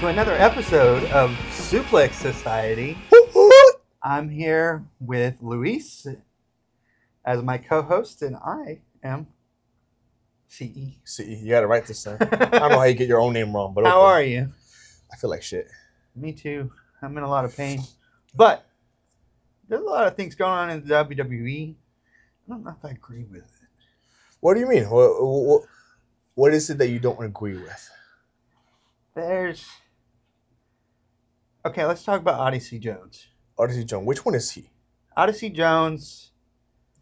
To another episode of Suplex Society. I'm here with Luis as my co-host, and I am CE. CE, you got it right this time. I don't know how you get your own name wrong, but okay. How are you? I feel like shit. Me too. I'm in a lot of pain, but there's a lot of things going on in the WWE. I don't know if I agree with it. What do you mean? What is it that you don't agree with? Okay, let's talk about Odyssey Jones. Odyssey Jones. Which one is he? Odyssey Jones.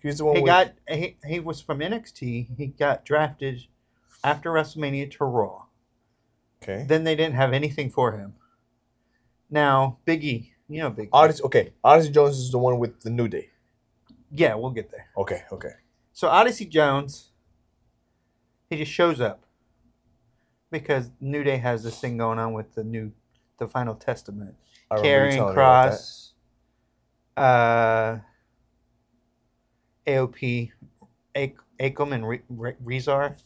He's the one he was from NXT. He got drafted after WrestleMania to Raw. Okay. Then they didn't have anything for him. Now, Big E. You know Big E. Odyssey Jones is the one with the New Day. Yeah, we'll get there. Okay. So Odyssey Jones, he just shows up because New Day has this thing going on with the Final Testament. Karrion Kross, AOP, Akam, and Rizar.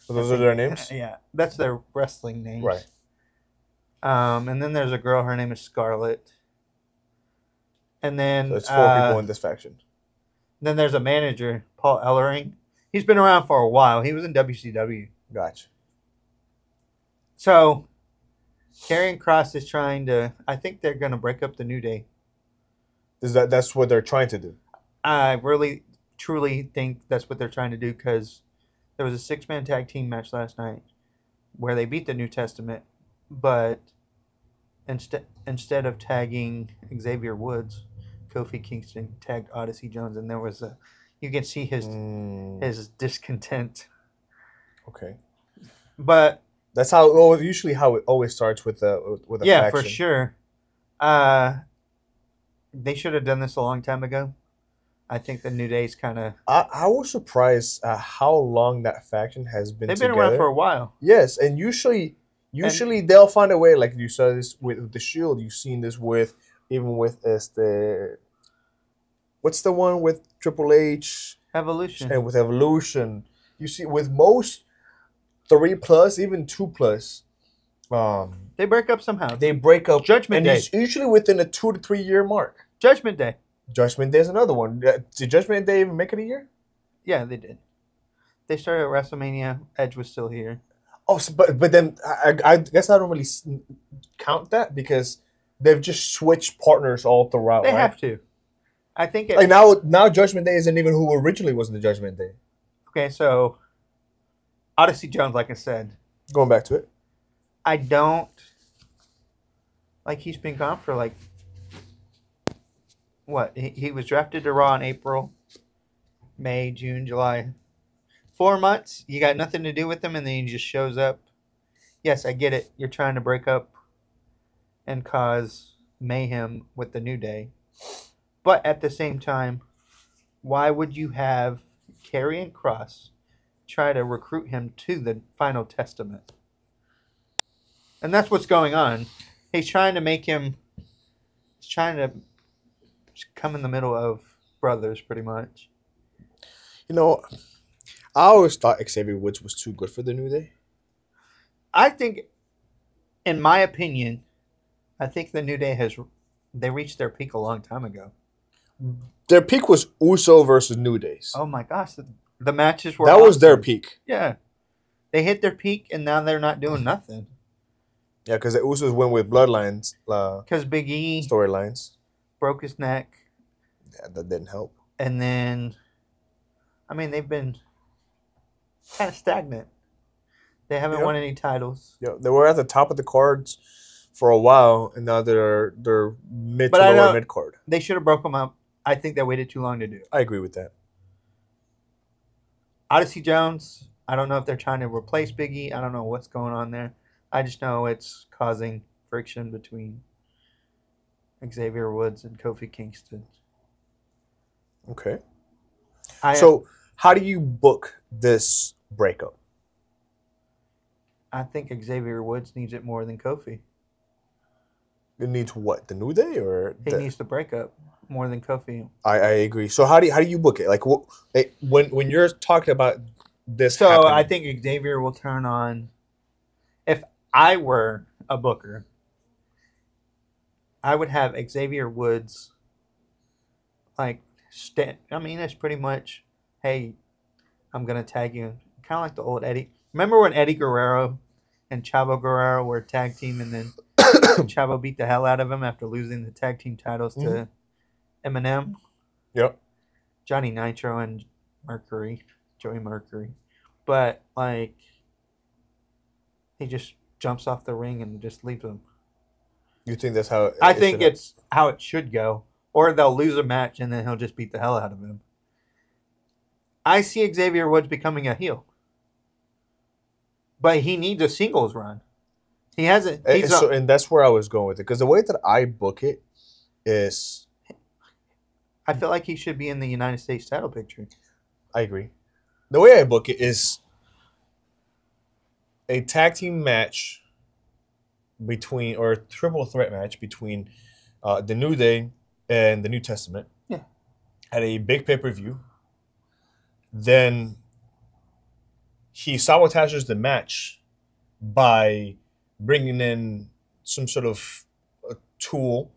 So those are their names? Yeah, that's their wrestling names. Right. And then there's a girl, her name is Scarlett. And then... So it's four people in this faction. Then there's a manager, Paul Ellering. He's been around for a while. He was in WCW. Gotcha. So, Karrion Kross is trying to... I think they're going to break up the New Day. That's what they're trying to do? I really, truly think that's what they're trying to do, because there was a six-man tag team match last night where they beat the New Testament, but instead of tagging Xavier Woods, Kofi Kingston tagged Odyssey Jones, and there was a... You can see his discontent. Okay. But... That's usually how it always starts with a faction. Yeah, for sure. They should have done this a long time ago. I think the New Day's kind of... I was surprised how long that faction has been together. They've been around for a while. Yes, and usually they'll find a way. Like you saw this with the Shield. You've seen this with what's the one with Triple H? Evolution. And with Evolution. You see, with most... 3+, even 2+. They break up somehow. They break up. Judgment Day. It's usually within a 2 to 3 year mark. Judgment Day. Judgment Day is another one. Did Judgment Day even make it a year? Yeah, they did. They started at WrestleMania. Edge was still here. Oh, so, but then I guess I don't really count that because they've just switched partners all throughout. They have to. I think it, like now Judgment Day isn't even who originally was in the Judgment Day. Okay, so. Odyssey Jones, like I said. Going back to it. I don't... Like, he's been gone for, like... What? He was drafted to Raw in April, May, June, July. 4 months. You got nothing to do with him, and then he just shows up. Yes, I get it. You're trying to break up and cause mayhem with the New Day. But at the same time, why would you have Karrion Kross try to recruit him to the Final Testament? And that's what's going on. He's trying to make him... He's trying to come in the middle of brothers, pretty much. You know, I always thought Xavier Woods was too good for the New Day. I think, in my opinion, I think the New Day has... They reached their peak a long time ago. Their peak was Usos versus New Days. Oh my gosh, the matches were... That awesome. Was their peak. Yeah. They hit their peak, and now they're not doing nothing. Yeah, because the Usos went with Bloodlines. Because Big E... Storylines. Broke his neck. Yeah, that didn't help. And then... I mean, they've been kind of stagnant. They haven't won any titles. Yeah, they were at the top of the cards for a while, and now they're mid to lower mid-card. They should have broke them up. I think they waited too long to do it. I agree with that. Odyssey Jones, I don't know if they're trying to replace Big E. I don't know what's going on there. I just know it's causing friction between Xavier Woods and Kofi Kingston. Okay. So how do you book this breakup? I think Xavier Woods needs it more than Kofi. It needs what? The New Day? He needs the breakup more than Kofi. I agree. So how do you book it? Like, when you're talking about this happening. I think Xavier will turn on... If I were a booker, I would have Xavier Woods, I mean, that's pretty much, hey, I'm going to tag you. Kind of like the old Eddie. Remember when Eddie Guerrero and Chavo Guerrero were a tag team, and then Chavo beat the hell out of him after losing the tag team titles to Eminem? Yep. Johnny Nitro and Mercury. Joey Mercury. But, like, he just jumps off the ring and just leaves him. You think that's how it I think it's how it should go. Or they'll lose a match, and then he'll just beat the hell out of him. I see Xavier Woods becoming a heel. But he needs a singles run. He hasn't. And that's where I was going with it. Because the way that I book it is... I feel like he should be in the United States title picture. I agree. The way I book it is a tag team match between, or a triple threat match between the New Day and the New Testament. Yeah. At a big pay-per-view. Then he sabotages the match by bringing in some sort of a tool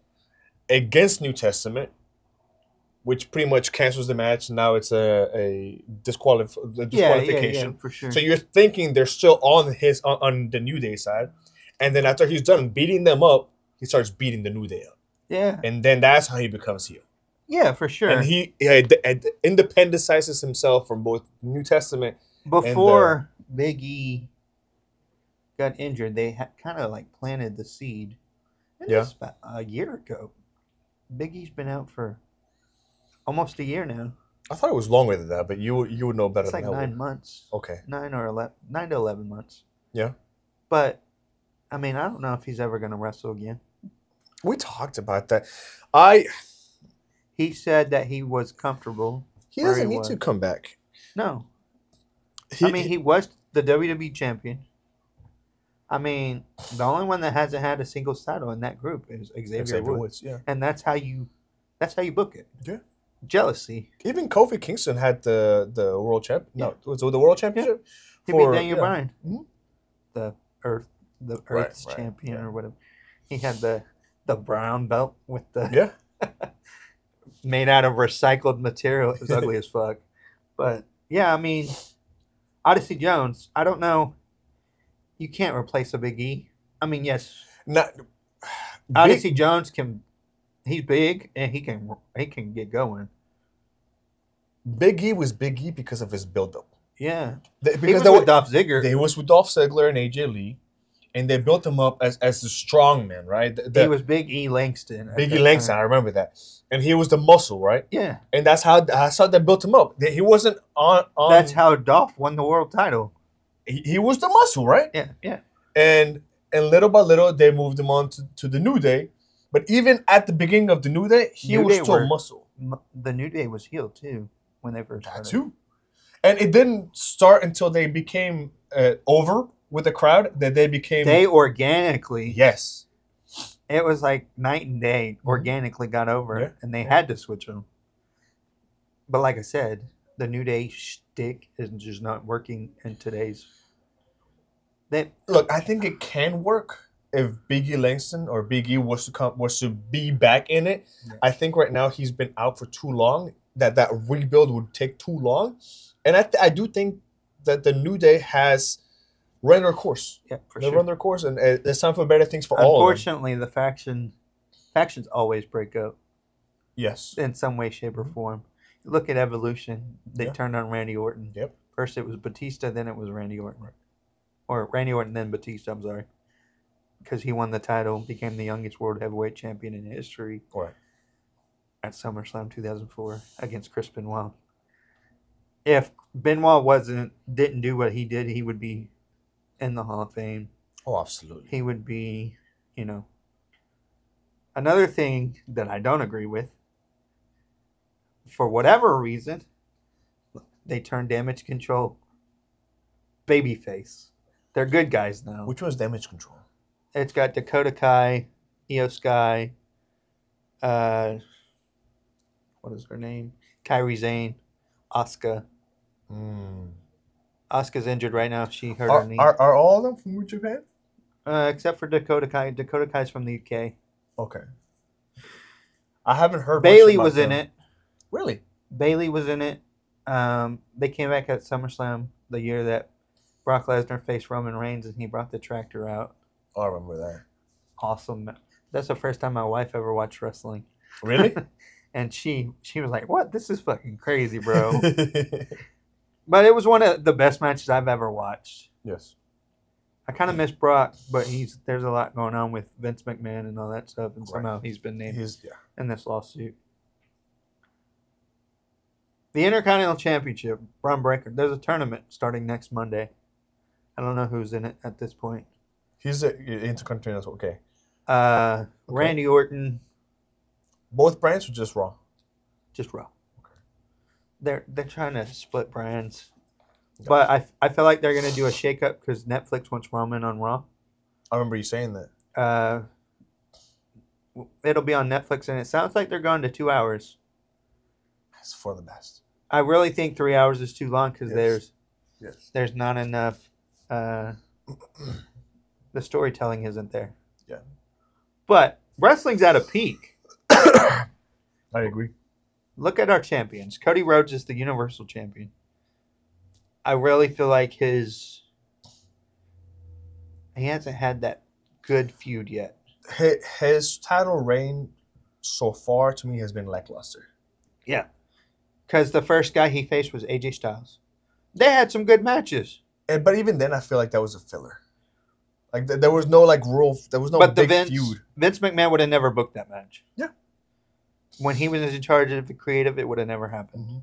against New Testament, which pretty much cancels the match. Now it's a disqualification. Yeah, for sure. So you're thinking they're still on the New Day side, and then after he's done beating them up, he starts beating the New Day up. Yeah. And then that's how he becomes heel. Yeah, for sure. And he independentizes himself from both New Testament before and Big E got injured. They kind of like planted the seed. Just about a year ago. Big E's been out for almost a year now. I thought it was longer than that, but you would know better than that. It's like 9 months. Okay. 9 to 11 months. Yeah. But, I mean, I don't know if he's ever going to wrestle again. We talked about that. He said that he was comfortable. He doesn't need to come back. No. I mean, he was the WWE champion. I mean, the only one that hasn't had a single title in that group is Xavier Woods. Yeah. And that's how you book it. Yeah. Jealousy. Even Kofi Kingston had the world champ. Yeah. No, was it the world championship? Yeah. He beat Daniel Bryan, the Earth's champion or whatever. He had the brown belt with the made out of recycled material. It was ugly as fuck. But yeah, I mean, Odyssey Jones. I don't know. You can't replace a Big E. I mean, yes. Odyssey Jones can. He's big and he can get going. Big E was Big E because of his buildup. Yeah, because he was with Dolph Ziggler. He was with Dolph Ziggler and AJ Lee, and they built him up as the strong man, right? He was Big E Langston. Big E Langston, I remember that. And he was the muscle, right? Yeah. And that's how they built him up. He wasn't on. That's how Dolph won the world title. He was the muscle, right? Yeah, yeah. And little by little, they moved him on to the New Day. But even at the beginning of the New Day, he was still muscle. The New Day was healed too when they first started. That too. And it didn't start until they became over with the crowd that they became. They organically. Yes. It was like night and day organically got over and they had to switch them. But like I said, the New Day shtick is just not working in today's. Look, I think it can work. If Big E Langston or Big E was to be back in it, I think right now he's been out for too long. That rebuild would take too long, and I do think that the New Day has run their course. Yeah, run their course, and it's time for better things for all. Unfortunately, the factions always break up. Yes, in some way, shape, or form. Look at Evolution; they turned on Randy Orton. Yep. First it was Batista, then it was Randy Orton, or Randy Orton then Batista. I'm sorry. Because he won the title, became the youngest world heavyweight champion in history at SummerSlam 2004 against Chris Benoit. If Benoit didn't do what he did, he would be in the Hall of Fame. Oh, absolutely. He would be, you know. Another thing that I don't agree with, for whatever reason, they turned Damage Control babyface. They're good guys now. Which was Damage Control? It's got Dakota Kai, Io Sky, what is her name? Kairi Sane, Asuka. Asuka's injured right now. She hurt her knee. Are all of them from Japan? Except for Dakota Kai. Dakota Kai's from the UK. Okay. I haven't heard. Bayley was in it. Really? Bayley was in it. They came back at SummerSlam the year that Brock Lesnar faced Roman Reigns, and he brought the tractor out. Oh, I remember that. Awesome. That's the first time my wife ever watched wrestling. Really? And she was like, "What? This is fucking crazy, bro." But it was one of the best matches I've ever watched. Yes. I kind of miss Brock, but there's a lot going on with Vince McMahon and all that stuff, and somehow he's been named in this lawsuit. The Intercontinental Championship, Braun Breaker. There's a tournament starting next Monday. I don't know who's in it at this point. He's Intercontinental, okay. Randy Orton. Both brands or just Raw? Just Raw. Okay. They're trying to split brands. Gotcha. But I feel like they're going to do a shakeup because Netflix wants Roman on Raw. I remember you saying that. It'll be on Netflix, and it sounds like they're going to 2 hours. That's for the best. I really think 3 hours is too long because there's not enough. The storytelling isn't there. Yeah. But wrestling's at a peak. I agree. Look at our champions. Cody Rhodes is the Universal Champion. I really feel like he hasn't had that good feud yet. His title reign so far to me has been lackluster. Yeah. Because the first guy he faced was AJ Styles. They had some good matches. But even then, I feel like that was a filler. Like there was no big feud. Vince McMahon would have never booked that match. Yeah. When he was in charge of the creative, it would have never happened. Mm-hmm.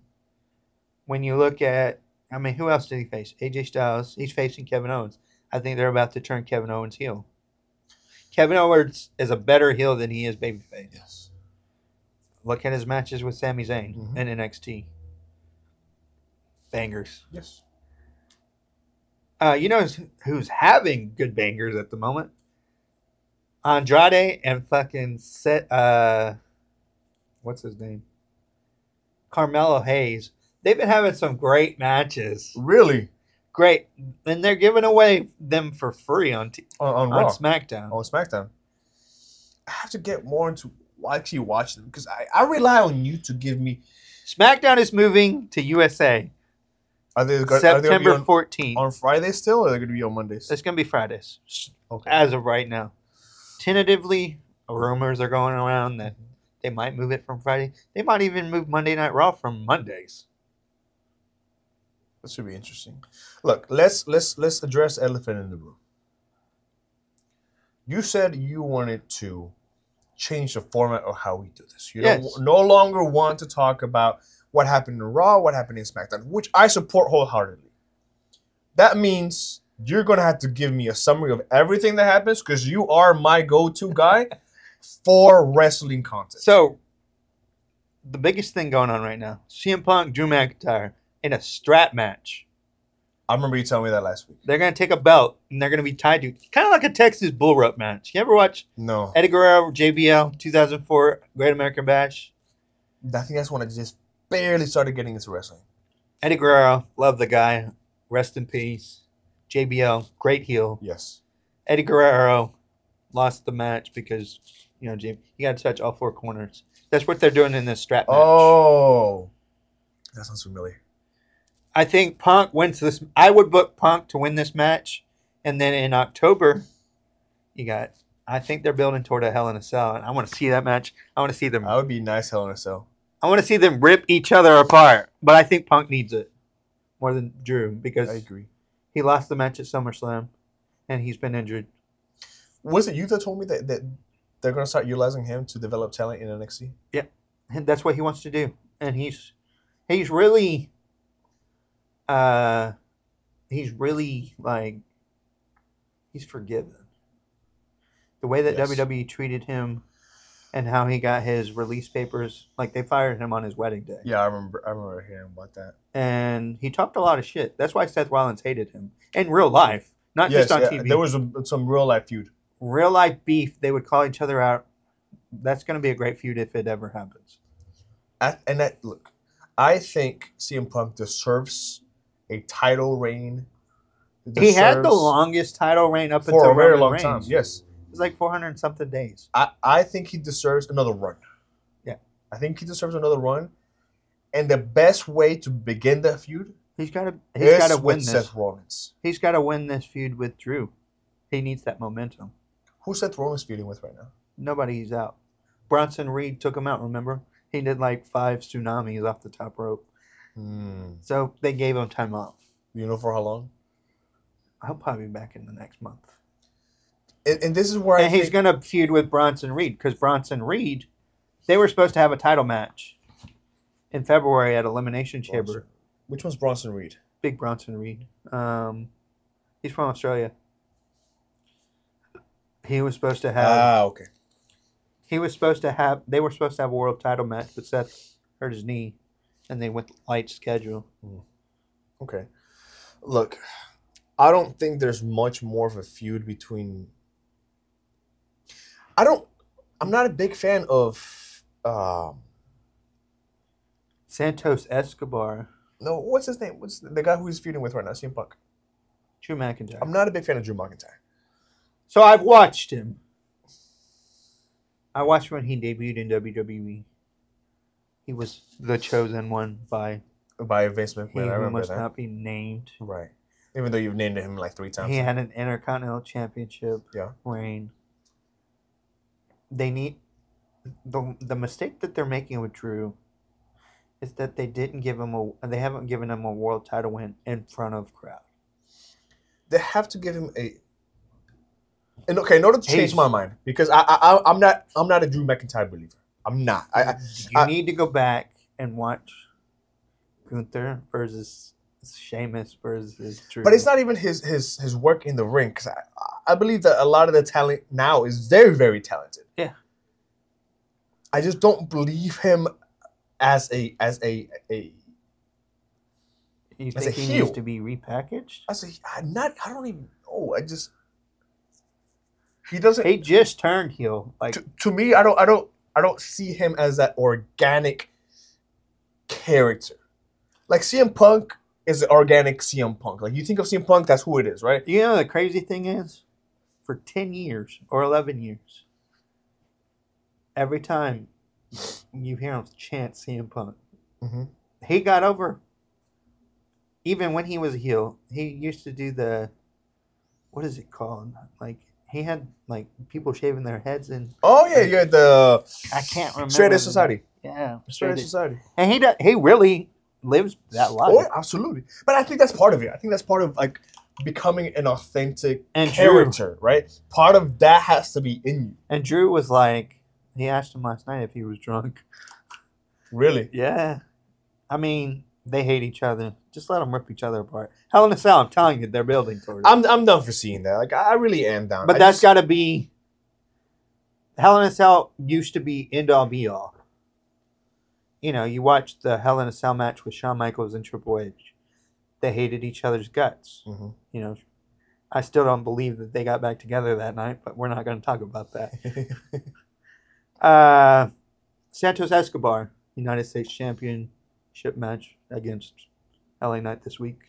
When you look at, I mean, who else did he face? AJ Styles. He's facing Kevin Owens. I think they're about to turn Kevin Owens heel. Kevin Owens is a better heel than he is babyface. Yes. Look at his matches with Sami Zayn and NXT. Bangers. Yes. You know who's having good bangers at the moment? Andrade and fucking what's his name? Carmelo Hayes. They've been having some great matches. Really? Great. And they're giving away them for free on SmackDown. On SmackDown. I have to get more into actually watch them because I rely on you to give me. SmackDown is moving to USA. Are they September 14th. On Friday still, or are they going to be on Mondays? It's going to be Fridays. Okay. As of right now. Tentatively, rumors are going around that they might move it from Friday. They might even move Monday Night Raw from Mondays. That should be interesting. Look, let's address the elephant in the room. You said you wanted to change the format of how we do this. You don't, no longer want to talk about what happened in Raw, what happened in SmackDown, which I support wholeheartedly. That means you're going to have to give me a summary of everything that happens because you are my go-to guy for wrestling content. So, the biggest thing going on right now, CM Punk, Drew McIntyre, in a strap match. I remember you telling me that last week. They're going to take a belt, and they're going to be tied to kind of like a Texas bull rope match. You ever watch Eddie Guerrero, JBL, 2004, Great American Bash? I think that's when I just barely started getting into wrestling. Eddie Guerrero, love the guy. Rest in peace. JBL, great heel. Yes. Eddie Guerrero lost the match because, you know, Jim, you got to touch all four corners. That's what they're doing in this strap match. Oh. That sounds familiar. I think Punk wins this. I would book Punk to win this match. And then in October, I think they're building toward a Hell in a Cell. And I want to see that match. I want to see them. That would be nice, Hell in a Cell. I want to see them rip each other apart. But I think Punk needs it more than Drew because I agree. He lost the match at SummerSlam and he's been injured. Was it you that told me that they're going to start utilizing him to develop talent in NXT? Yeah. And that's what he wants to do. And he's really. He's forgiven. The way that WWE treated him and how he got his release papers, like they fired him on his wedding day. Yeah, I remember hearing about that. And he talked a lot of shit. That's why Seth Rollins hated him in real life, not just on TV. There was some real life feud. Real life beef. They would call each other out. That's going to be a great feud if it ever happens. I think CM Punk deserves a title reign. He had the longest title reign up until Roman Reigns. For a very long time, yes. It was like 400 and something days. I think he deserves another run. Yeah. I think he deserves another run. And the best way to begin that feud, he's got to win this. Seth Rollins. He's got to win this feud with Drew. He needs that momentum. Who's Seth Rollins feuding with right now? Nobody. He's out. Bronson Reed took him out. Remember, he did like 5 tsunamis off the top rope. So they gave him time off. You know for how long? I'll probably be back in the next month. And this is where and I he's going to feud with Bronson Reed, because Bronson Reed, they were supposed to have a title match in February at Elimination Chamber. Which one's Bronson Reed? Big Bronson Reed. He's from Australia. He was supposed to have. Ah, okay. He was supposed to have. They were supposed to have a world title match, but Seth hurt his knee, and they went light schedule. Okay, look, I don't think there's much more of a feud between. I'm not a big fan of. Santos Escobar. No, what's his name? What's the guy who he's feuding with right now? CM Punk. Drew McIntyre. I'm not a big fan of Drew McIntyre. So I've watched him. I watched when he debuted in WWE. He was the chosen one by Vince McMahon. He who must not be named. Right. Even though you've named him like 3 times. He had an Intercontinental Championship reign. They need the mistake that they're making with Drew is that they didn't give him a world title win in front of crowd. They have to give him a. And okay, in order to change my mind, because I'm not a Drew McIntyre believer. I'm not. You need to go back and watch Gunther versus Sheamus versus Drew. But it's not even his work in the ring, because I believe that a lot of the talent now is very, very talented. Yeah. I just don't believe him as a heel. Needs to be repackaged? I don't even know. He doesn't. He just turned heel. Like to me, I don't see him as that organic character. Like CM Punk is an organic CM Punk. Like you think of CM Punk, that's who it is, right? You know the crazy thing is, for 10 years or 11 years, every time you hear him chant CM Punk, he got over. Even when he was a heel, he used to do the, what is it called? Like. He had like people shaving their heads and you had the I can't remember Straight Edge Society. Yeah, Straight Edge Society. And he really lives that life. Oh, absolutely. But I think that's part of it. I think that's part of like becoming an authentic character, right? Part of that has to be in you. And Drew was like, he asked him last night if he was drunk. Really? Yeah. I mean, they hate each other. Just let them rip each other apart. Hell in a Cell, I'm telling you, they're building towards it. I'm done for seeing that. Like, I really am down. But that's got to be... Hell in a Cell used to be end-all, be-all. You know, you watch the Hell in a Cell match with Shawn Michaels and Triple H. They hated each other's guts. You know, I still don't believe that they got back together that night, but we're not going to talk about that. Santos Escobar, United States Championship match against... LA Knight this week.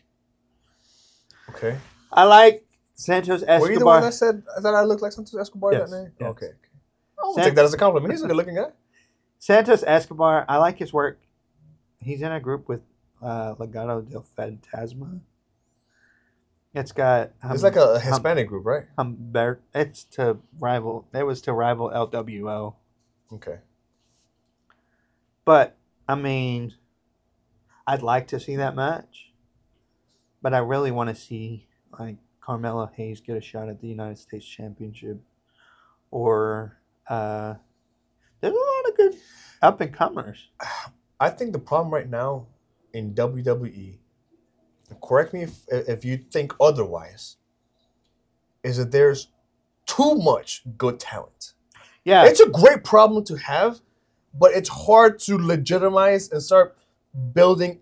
Okay. I like Santos Escobar. Were you the one that said that I looked like Santos Escobar that night? Yes. Okay. I'll take that as a compliment. He's a good looking guy. Santos Escobar, I like his work. He's in a group with Legado del Fantasma. It's got... it's like a Hispanic group, right? It's to rival... It was to rival LWO. Okay. But, I mean... I'd like to see that match, but I really want to see like Carmelo Hayes get a shot at the United States Championship, or there's a lot of good up and comers. I think the problem right now in WWE, correct me if you think otherwise, is that there's too much good talent. Yeah, it's a great problem to have, but it's hard to legitimize and start building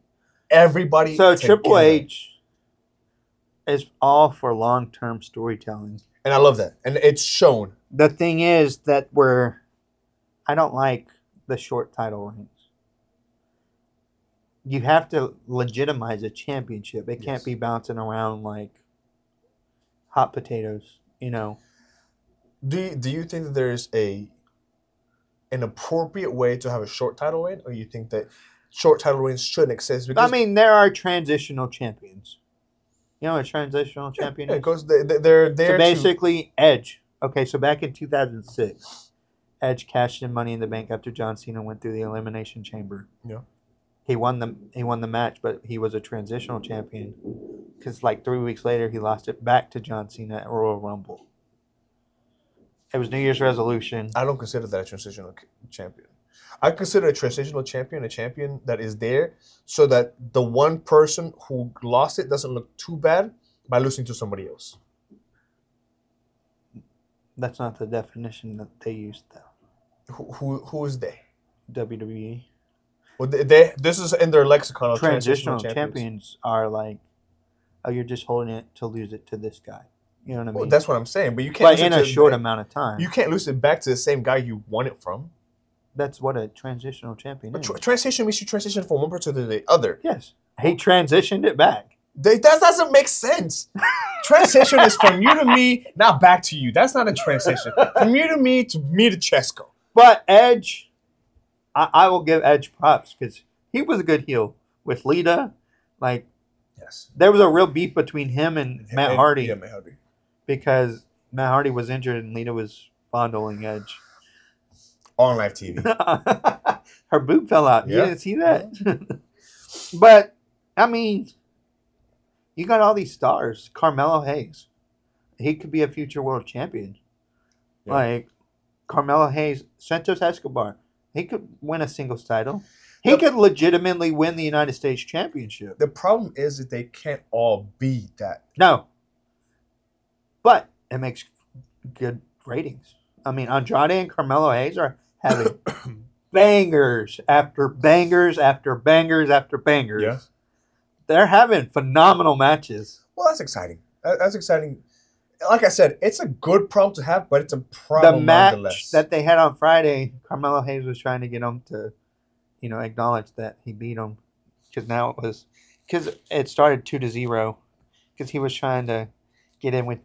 everybody together. Triple H is all for long-term storytelling. And I love that. And it's shown. The thing is that I don't like the short title reigns. You have to legitimize a championship. It can't be bouncing around like hot potatoes, you know. Do you think that there's an appropriate way to have a short title reign, or you think that short title reigns shouldn't exist? Because I mean, there are transitional champions. You know what a transitional champion is? Because they're there. So basically, Edge. Okay, so back in 2006, Edge cashed in Money in the Bank after John Cena went through the Elimination Chamber. Yeah. He won the match, but he was a transitional champion because like 3 weeks later he lost it back to John Cena at Royal Rumble. It was New Year's resolution. I don't consider that a transitional champion. I consider a transitional champion a champion that is there so that the one person who lost it doesn't look too bad by losing to somebody else. That's not the definition that they used, though. Who is they? WWE. Well, they this is in their lexicon of transitional champions are like, oh, you're just holding it to lose it to this guy. You know what I mean? Well, that's what I'm saying. But you can't. But in a short amount of time, you can't lose it back to the same guy you won it from. That's what a transitional champion is. Transition means you transition from one person to the other. Yes. He transitioned it back. That doesn't make sense. Transition is from you to me, not back to you. That's not a transition. From you to me to Chesco. But Edge, I will give Edge props because he was a good heel with Lita. Like, yes, there was a real beef between him and Matt Hardy. Yeah, Matt Hardy. Because Matt Hardy was injured and Lita was fondling Edge. On live TV. Her boob fell out. Yeah. You didn't see that? But, I mean, you got all these stars. Carmelo Hayes. He could be a future world champion. Yeah. Like, Carmelo Hayes, Santos Escobar. He could win a singles title. He could legitimately win the United States Championship. The problem is that they can't all be that. No. But it makes good ratings. I mean, Andrade and Carmelo Hayes are having bangers after bangers after bangers after bangers. Yeah. They're having phenomenal matches. Well, that's exciting. That's exciting. Like I said, it's a good problem to have, but it's a problem nonetheless. The match that they had on Friday, Carmelo Hayes was trying to get him to, you know, acknowledge that he beat him because now it was because it started 2-0 because he was trying to get in with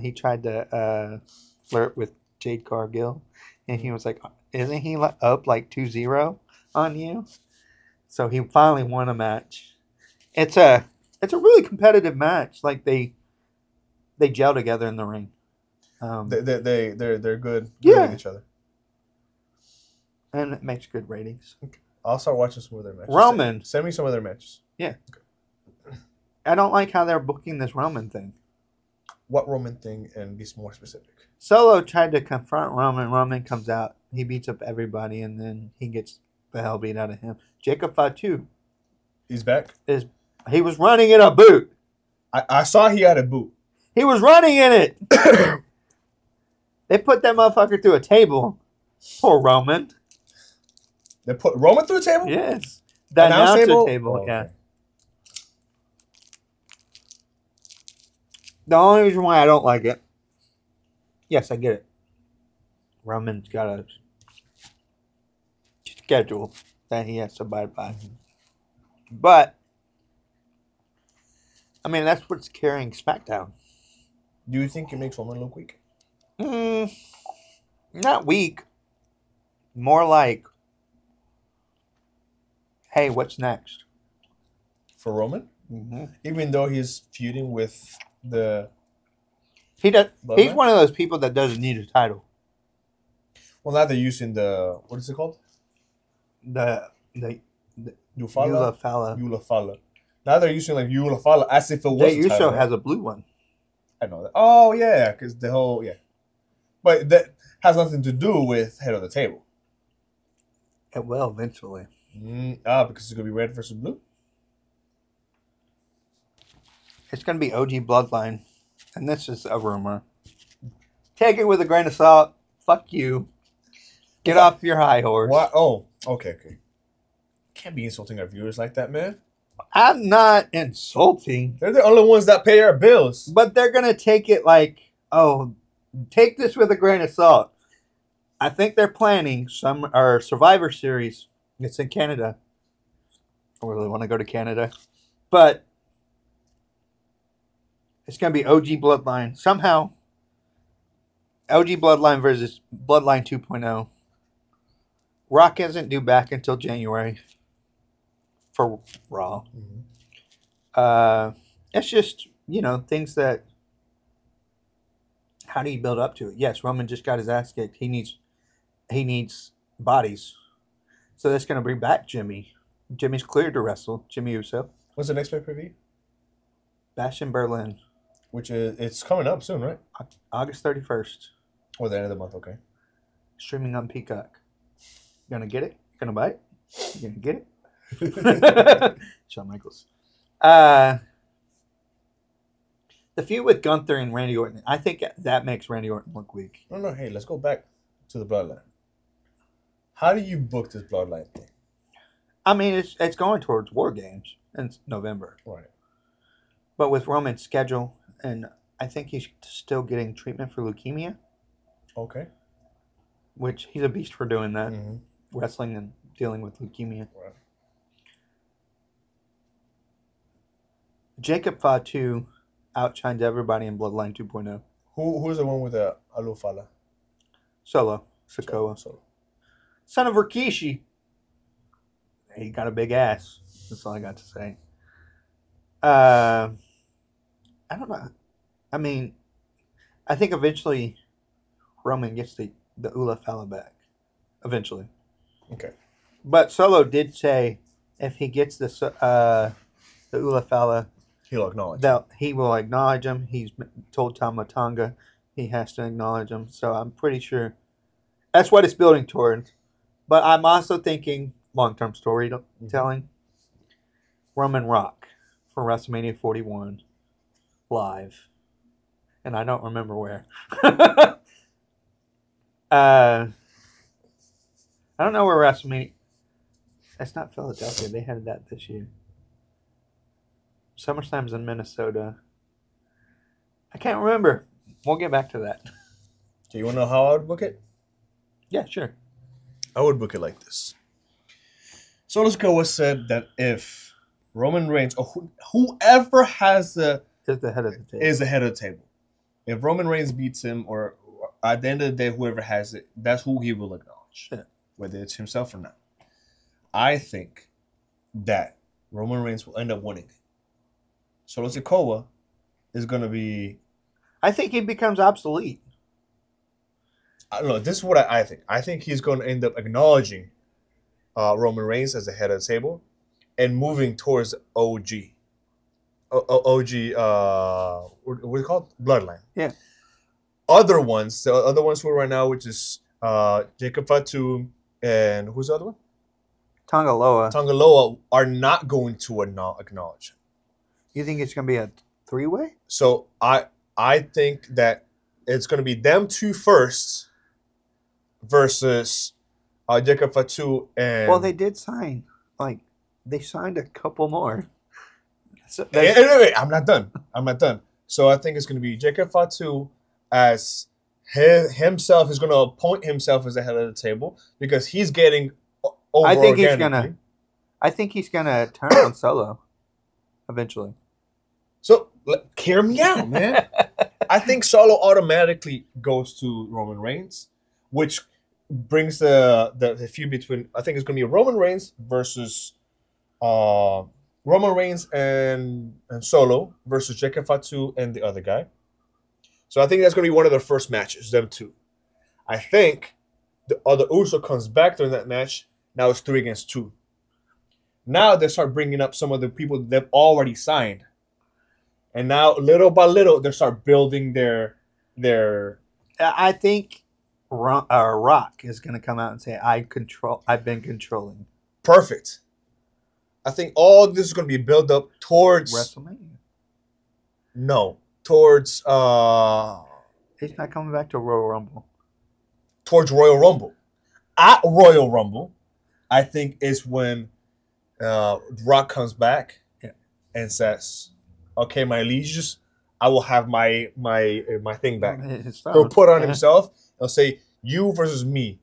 he tried to. Flirt with Jade Cargill, and he was like, isn't he up like 2-0 on you? So he finally won a match. It's a really competitive match. Like they gel together in the ring. They're good at each other, and it makes good ratings. Okay. I'll start watching some of their matches. Roman, send me some of their matches. Yeah, okay. I don't like how they're booking this Roman thing. What Roman thing, and be more specific? Solo tried to confront Roman. Roman comes out. He beats up everybody, and then he gets the hell beat out of him. Jacob Fatu. He's back? He was running in a boot. I saw he had a boot. He was running in it. They put that motherfucker through a table. Poor Roman. They put Roman through a table? Yes. The announcer table, oh, yeah. Okay. The only reason why I don't like it, yes, I get it. Roman's got a schedule that he has to abide by. Mm-hmm. But, I mean, that's what's carrying SmackDown. Do you think it makes Roman look weak? Not weak. More like, hey, what's next? For Roman? Mm-hmm. Even though he's feuding with... He's one of those people that doesn't need a title. Well, now they're using the what is it called? The Ulafala. Now they're using like Ulafala as if it was. The Uso has a blue one. I know that. Oh yeah, because the whole but that has nothing to do with head of the table. It will eventually. Because it's gonna be red versus blue. It's going to be OG Bloodline, and this is a rumor. Take it with a grain of salt. Fuck you. Get off your high horse. What? Oh, okay. Can't be insulting our viewers like that, man. I'm not insulting. They're the only ones that pay our bills. But they're going to take it like, oh, take this with a grain of salt. I think they're planning our Survivor Series. It's in Canada. I really want to go to Canada. But... it's going to be OG Bloodline. Somehow, OG Bloodline versus Bloodline 2.0. Rock isn't due back until January for Raw. Mm-hmm. It's just, you know, things that, how do you build up to it? Yes, Roman just got his ass kicked. He needs bodies. So that's going to bring back Jimmy. Jimmy's cleared to wrestle. Jimmy Uso. What's the next pay-per-view? Bash in Berlin. Which is, it's coming up soon, right? August 31st. Or the end of the month, okay. Streaming on Peacock. You gonna get it? You gonna buy it? You gonna get it? Shawn Michaels. The feud with Gunther and Randy Orton, I think that makes Randy Orton look weak. No, no, hey, let's go back to the Bloodline. How do you book this Bloodline thing? I mean, it's going towards War Games in November. Right. But with Roman's schedule, and I think he's still getting treatment for leukemia. Okay. Which, he's a beast for doing that. Mm-hmm. Wrestling and dealing with leukemia. Right. Jacob Fatu outshines everybody in Bloodline 2.0. Who's the one with the Alufala? Solo. Sikoa. Solo. Son of Rikishi. He got a big ass. That's all I got to say. I don't know. I mean, I think eventually Roman gets the Ulafala back. Eventually. Okay. But Solo did say if he gets the Ulafala, he'll acknowledge. He will acknowledge him. He's told Tom Matonga he has to acknowledge him. So I'm pretty sure that's what it's building towards. But I'm also thinking long-term storytelling. Mm-hmm. Roman Rock for WrestleMania 41 live. And I don't remember where. I don't know where WrestleMania... That's not Philadelphia. They had that this year. SummerSlam's in Minnesota. I can't remember. We'll get back to that. Do you want to know how I would book it? Yeah, sure. I would book it like this. So let's go with said that if Roman Reigns or whoever has the head of the table. Is the head of the table. If Roman Reigns beats him, or at the end of the day, whoever has it, that's who he will acknowledge, yeah. Whether it's himself or not. I think that Roman Reigns will end up winning it. Solo Sikoa is going to be... I think he becomes obsolete. I don't know. This is what I think. I think he's going to end up acknowledging Roman Reigns as the head of the table and moving towards OG. OG, what do you call it? Bloodline. Yeah. The other ones who are right now, which is Jacob Fatu and who's the other one? Tonga Loa are not going to acknowledge. You think it's going to be a three-way? So I think that it's going to be them two first versus Jacob Fatu and... Well, they did sign. Like, they signed a couple more. So wait, I'm not done. So I think it's going to be Jacob Fatu... as himself is going to appoint himself as the head of the table because he's getting over. I think he's gonna turn on Solo eventually. So hear me out, man. I think Solo automatically goes to Roman Reigns, which brings the feud between. I think it's going to be Roman Reigns versus Roman Reigns and Solo versus Jacob Fatu and the other guy. So I think that's going to be one of their first matches, them two. I think the other Uso comes back during that match. Now it's 3 against 2. Now they start bringing up some of the people they've already signed. And now, little by little, they start building their... I think Rock is going to come out and say, I've been controlling. Perfect. I think all this is going to be built up towards... WrestleMania. No. Towards he's not coming back to Royal Rumble. Towards Royal Rumble. At Royal Rumble, I think is when Rock comes back, yeah. And says, okay, my lieges, I will have my thing back. He'll put on himself. He'll say, you versus me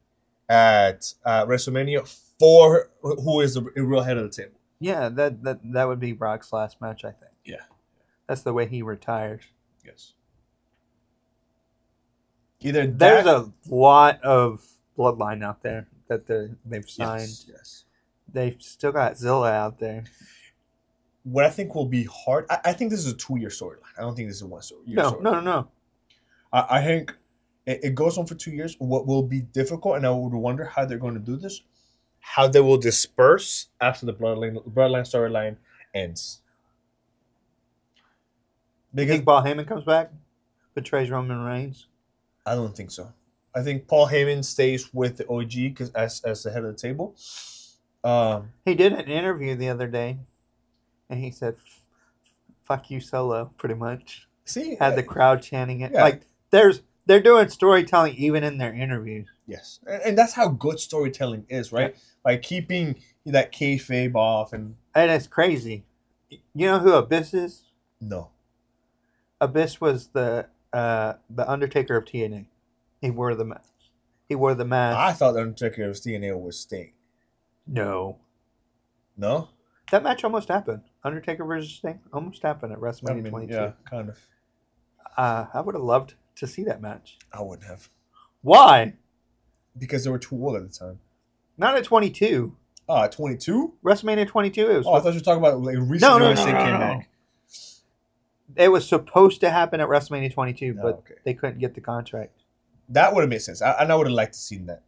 at WrestleMania for who is the real head of the table. Yeah, that would be Rock's last match, I think. Yeah. That's the way he retires. Yes. Either there's a lot of Bloodline out there that they've signed. Yes. They've still got Zilla out there. What I think will be hard, I think this is a 2-year storyline. I don't think this is a 1-year storyline. No. I think it goes on for 2 years. What will be difficult, and I would wonder how they're going to do this, how they will disperse after the Bloodline storyline ends. Because you think Paul Heyman comes back, betrays Roman Reigns? I don't think so. I think Paul Heyman stays with the OG cause as the head of the table. He did an interview the other day, and he said, "Fuck you, Solo," pretty much. See, had the crowd chanting it. Yeah. Like they're doing storytelling even in their interviews. Yes, and that's how good storytelling is, right? Yeah. Like keeping that kayfabe off, and it's crazy. You know who Abyss is? No. Abyss was the Undertaker of TNA. He wore the mask. I thought the Undertaker of TNA was Sting. No. No? That match almost happened. Undertaker versus Sting almost happened at WrestleMania 22. Yeah, kind of. I would have loved to see that match. I wouldn't have. Why? Because they were too old at the time. Not at 22. Oh, at 22? WrestleMania 22. It was. Oh, I thought you were talking about like recently. No. It was supposed to happen at WrestleMania 22, but they couldn't get the contract. That would have made sense. I would have liked to see that.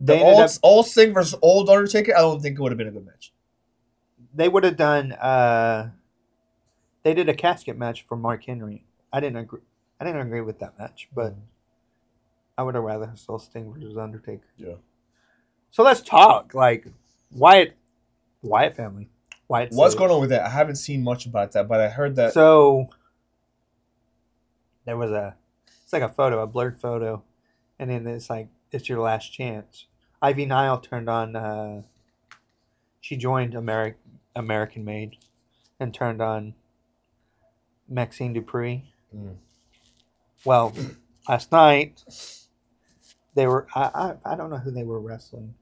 The old Sting versus old Undertaker, I don't think it would have been a good match. They would have done. They did a casket match for Mark Henry. I didn't agree with that match, but I would have rather saw Sting versus Undertaker. Yeah. So let's talk like Wyatt family. Wyatt. What's going on with that? I haven't seen much about that, but I heard that. So there was it's like a blurred photo, and then it's like it's your last chance. Ivy Nile turned on. She joined American Made and turned on Maxine Dupree. Mm. Well, last night they were I don't know who they were wrestling,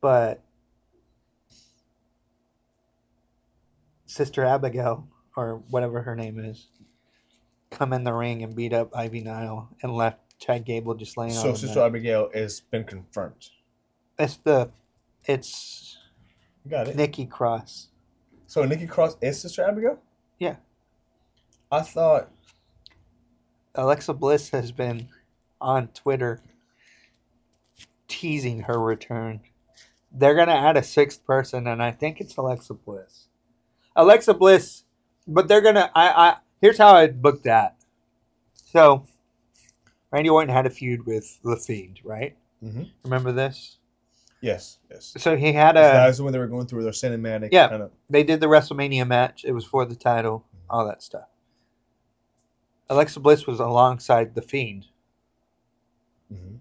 but Sister Abigail or whatever her name is come in the ring and beat up Ivy Nile and left Chad Gable just laying on the mat. So Sister Abigail has been confirmed. It's Got it. Nikki Cross. So Nikki Cross is Sister Abigail? Yeah. I thought Alexa Bliss has been on Twitter teasing her return. They're going to add a 6th person, and I think it's Alexa Bliss. Alexa Bliss, but they're going to... Here's how I booked that. So Randy Orton had a feud with The Fiend, right? Mm-hmm. Remember this? Yes. So he had that was when they were going through their cinematic. Yeah, kind of... they did the WrestleMania match. It was for the title, all that stuff. Alexa Bliss was alongside The Fiend. Mm-hmm.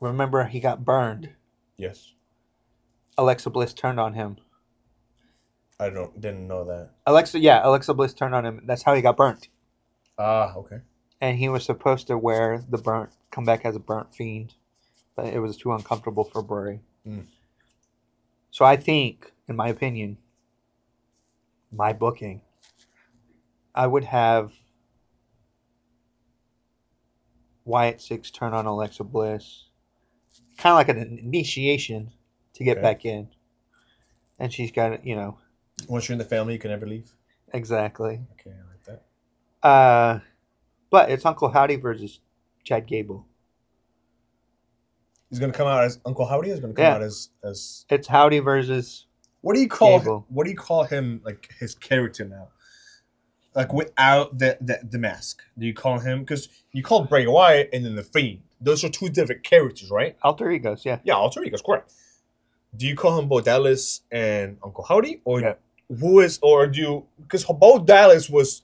Remember, he got burned. Yes. Alexa Bliss turned on him. I didn't know that. Alexa Bliss turned on him. That's how he got burnt. Ah, okay. And he was supposed to wear the burnt, come back as a burnt fiend. It was too uncomfortable for Bray. Mm. So I think, in my opinion, my booking, I would have Wyatt Six turn on Alexa Bliss. Kind of like an initiation to get back in. And she's got, once you're in the family, you can never leave. Exactly. Okay, I like that. But it's Uncle Howdy versus Chad Gable. He's going to come out as Uncle Howdy. Is going to come out as it's Howdy versus. What do you call Gable? What do you call him? Like his character now, like without the mask. Do you call him because you call Bray Wyatt and then The Fiend? Those are two different characters, right? Alter egos, yeah. Yeah, alter egos, correct. Do you call him Bo Dallas and Uncle Howdy, or who is, or do you because Bo Dallas was.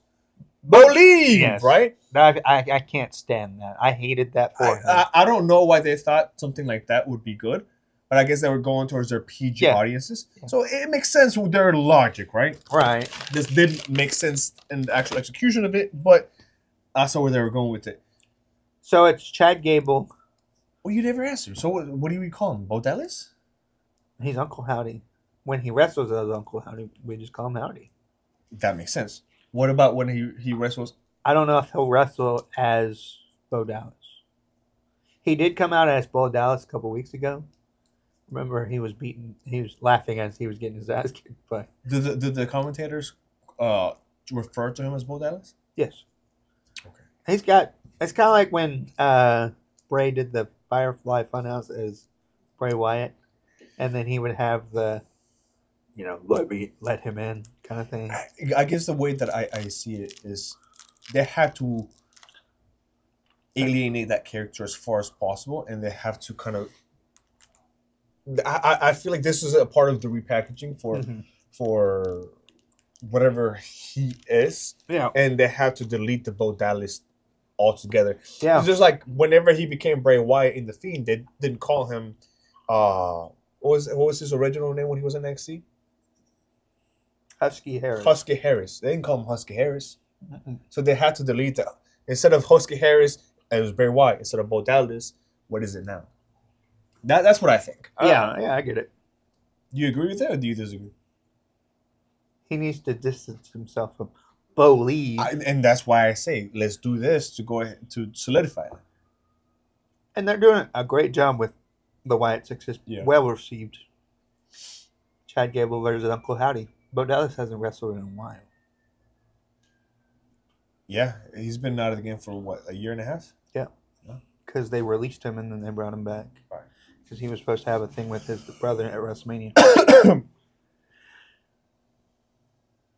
Believe, yes. Right? I can't stand that. I hated that for him. I don't know why they thought something like that would be good, but I guess they were going towards their PG audiences. Yeah. So it makes sense with their logic, right? Right. This didn't make sense in the actual execution of it, but I saw where they were going with it. So it's Chad Gable. Well, you never answered. So what do we call him? Bo Dallas? He's Uncle Howdy. When he wrestles as Uncle Howdy, we just call him Howdy. That makes sense. What about when he wrestles? I don't know if he'll wrestle as Bo Dallas. He did come out as Bo Dallas a couple weeks ago. Remember, he was beaten. He was laughing as he was getting his ass kicked. But did the commentators refer to him as Bo Dallas? Yes. Okay. He's got. It's kind of like when Bray did the Firefly Funhouse as Bray Wyatt, and then he would have the, you know, let him in kind of thing. I guess the way that I see it is they had to alienate that character as far as possible, and they have to kind of. I feel like this is a part of the repackaging for whatever he is. Yeah. And they have to delete the Bo Dallas altogether. Yeah. It's just like whenever he became Bray Wyatt in The Fiend, they didn't call him what was his original name when he was in NXT? Husky Harris. Husky Harris. They didn't call him Husky Harris. So they had to delete that. Instead of Husky Harris, it was Bray Wyatt. Instead of Bo Dallas, what is it now? That's what I think. Yeah, I get it. Do you agree with that, or do you disagree? He needs to distance himself from Bo Lee, and that's why I say let's do this to go ahead to solidify it. And they're doing a great job with the Wyatt Six. Yeah. Well received. Chad Gable versus Uncle Howdy. Bo Dallas hasn't wrestled in a while. Yeah, he's been out of the game for what, a year and a half? Yeah, because they released him and then they brought him back. Right. Because he was supposed to have a thing with his brother at WrestleMania.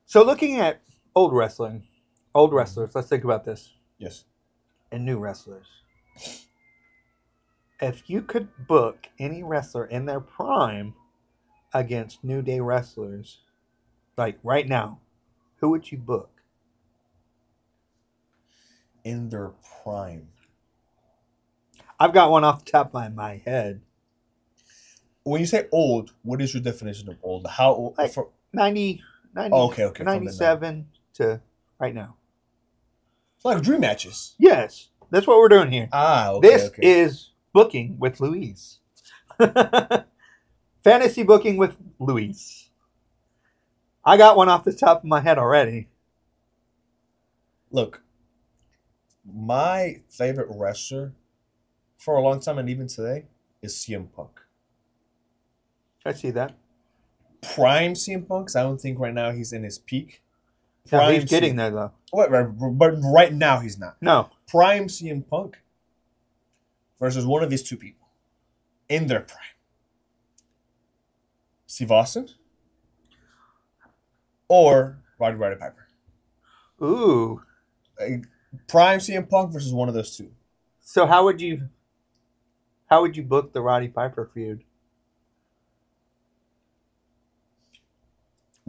So looking at old wrestling, old wrestlers, let's think about this. Yes. And new wrestlers. If you could book any wrestler in their prime against New Day wrestlers, like right now, who would you book? In their prime. I've got one off the top of my head. When you say old, what is your definition of old? How old? Like 90, oh, okay. 97 to right now. It's like dream matches. Yes. That's what we're doing here. This is booking with Louise. Fantasy booking with Louise. I got one off the top of my head already. Look, my favorite wrestler for a long time, and even today, is CM Punk. I see that. Prime CM Punk, I don't think right now he's in his peak. No, he's getting there, though. But right now he's not. No. Prime CM Punk versus one of these two people in their prime. Steve Austin or Roddy Roddy Piper. Ooh. Prime CM Punk versus one of those two. So how would you book the Roddy Piper feud?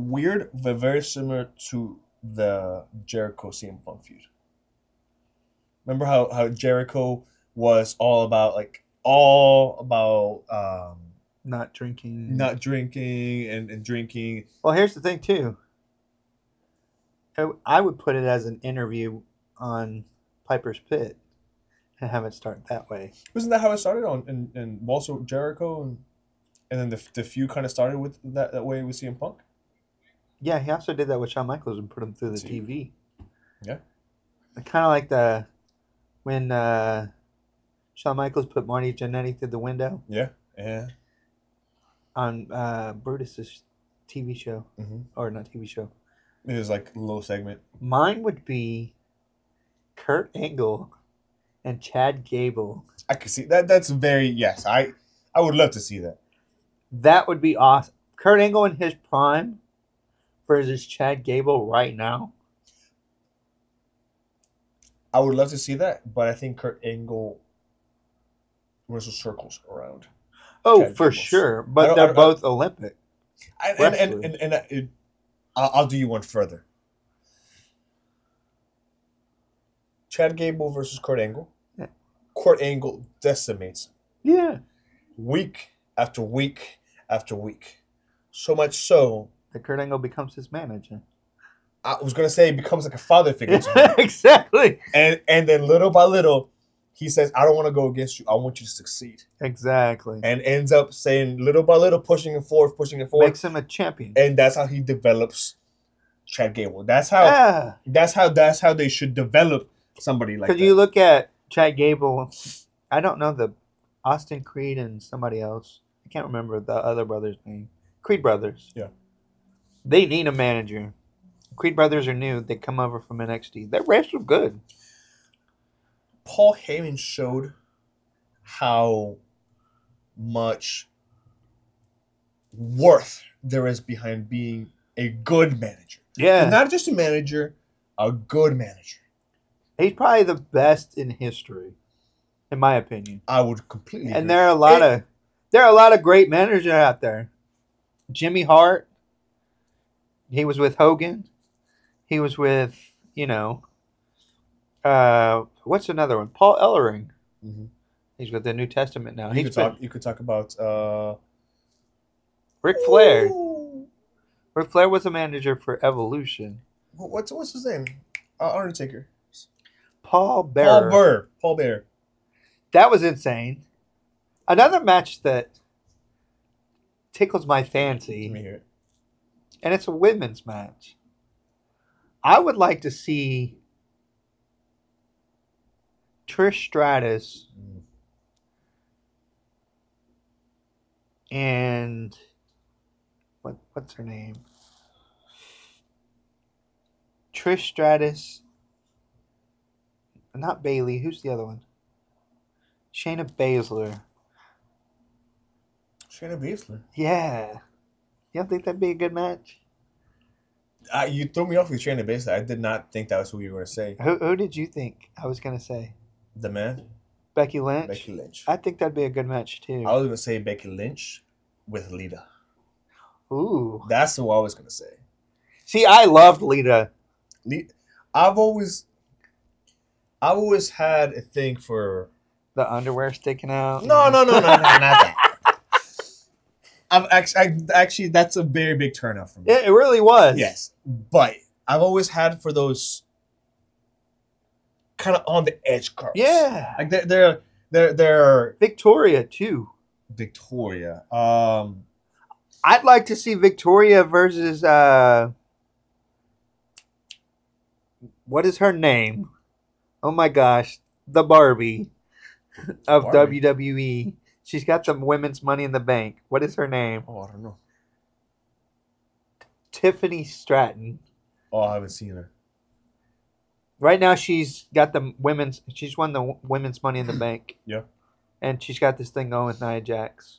Weird, but very similar to the Jericho CM Punk feud. Remember how Jericho was all about not drinking and drinking. Well, here's the thing too. I would put it as an interview on Piper's Pit. I haven't started that way. Wasn't that how it started in also Jericho? And then the feud kind of started with that way with CM Punk? Yeah, he also did that with Shawn Michaels and put him through the TV. Yeah. Kind of like when Shawn Michaels put Marty Jannetty through the window. Yeah. On Brutus's TV show. Mm-hmm. Or not TV show. It was like a little segment. Mine would be Kurt Angle and Chad Gable. I could see that. That's very, yes. I would love to see that. That would be awesome. Kurt Angle in his prime versus Chad Gable right now. I would love to see that, but I think Kurt Angle wrestles circles around. Oh, Chad for Gable's. Sure. But they're both Olympic. I'll do you one further. Chad Gable versus Kurt Angle. Yeah. Kurt Angle decimates. Yeah. Week after week after week. So much so that Kurt Angle becomes his manager. I was going to say he becomes like a father figure to him. Exactly. And then little by little, he says, I don't want to go against you. I want you to succeed. Exactly. And ends up saying little by little, pushing him forward. Makes him a champion. And that's how he develops Chad Gable. That's how they should develop somebody like that. Because you look at Chad Gable I don't know the Austin Creed and somebody else. I can't remember the other brother's name. Creed brothers. Yeah. They need a manager. Creed brothers are new. They come over from NXT. Their wrestlers are good. Paul Heyman showed how much worth there is behind being a good manager. Yeah. And not just a manager, a good manager. He's probably the best in history, in my opinion. I would completely agree. And there are a lot of great managers out there. Jimmy Hart. He was with Hogan. He was with, you know, what's another one? Paul Ellering. Mm-hmm. He's with the New Testament now. You could talk about Ric Flair. Ooh. Ric Flair was a manager for Evolution. What's his name? Undertaker. Paul Bearer. Paul Bearer. That was insane. Another match that tickles my fancy. Let me hear it. And it's a women's match. I would like to see Trish Stratus and what's her name? Trish Stratus, not Bailey. Who's the other one? Shayna Baszler. Shayna Baszler. Yeah. You don't think that'd be a good match? You threw me off with Shayna Baszler. I did not think that was who you were going to say. Who did you think I was going to say? The man? Becky Lynch? Becky Lynch. I think that'd be a good match, too. I was going to say Becky Lynch with Lita. Ooh. That's who I was going to say. See, I loved Lita. I've always had a thing for... The underwear sticking out? No, not that. Actually, that's a very big turnoff for me. It really was. Yes. But I've always had for those kind of on the edge girls. Yeah. Like they're Victoria too. Victoria. I'd like to see Victoria versus what is her name? Oh my gosh. The Barbie of WWE. She's got some women's Money in the Bank. What is her name? Oh, I don't know. Tiffany Stratton. Oh, I haven't seen her. Right now, she's got the women's. She's won the women's Money in the Bank. Yeah. And she's got this thing going with Nia Jax.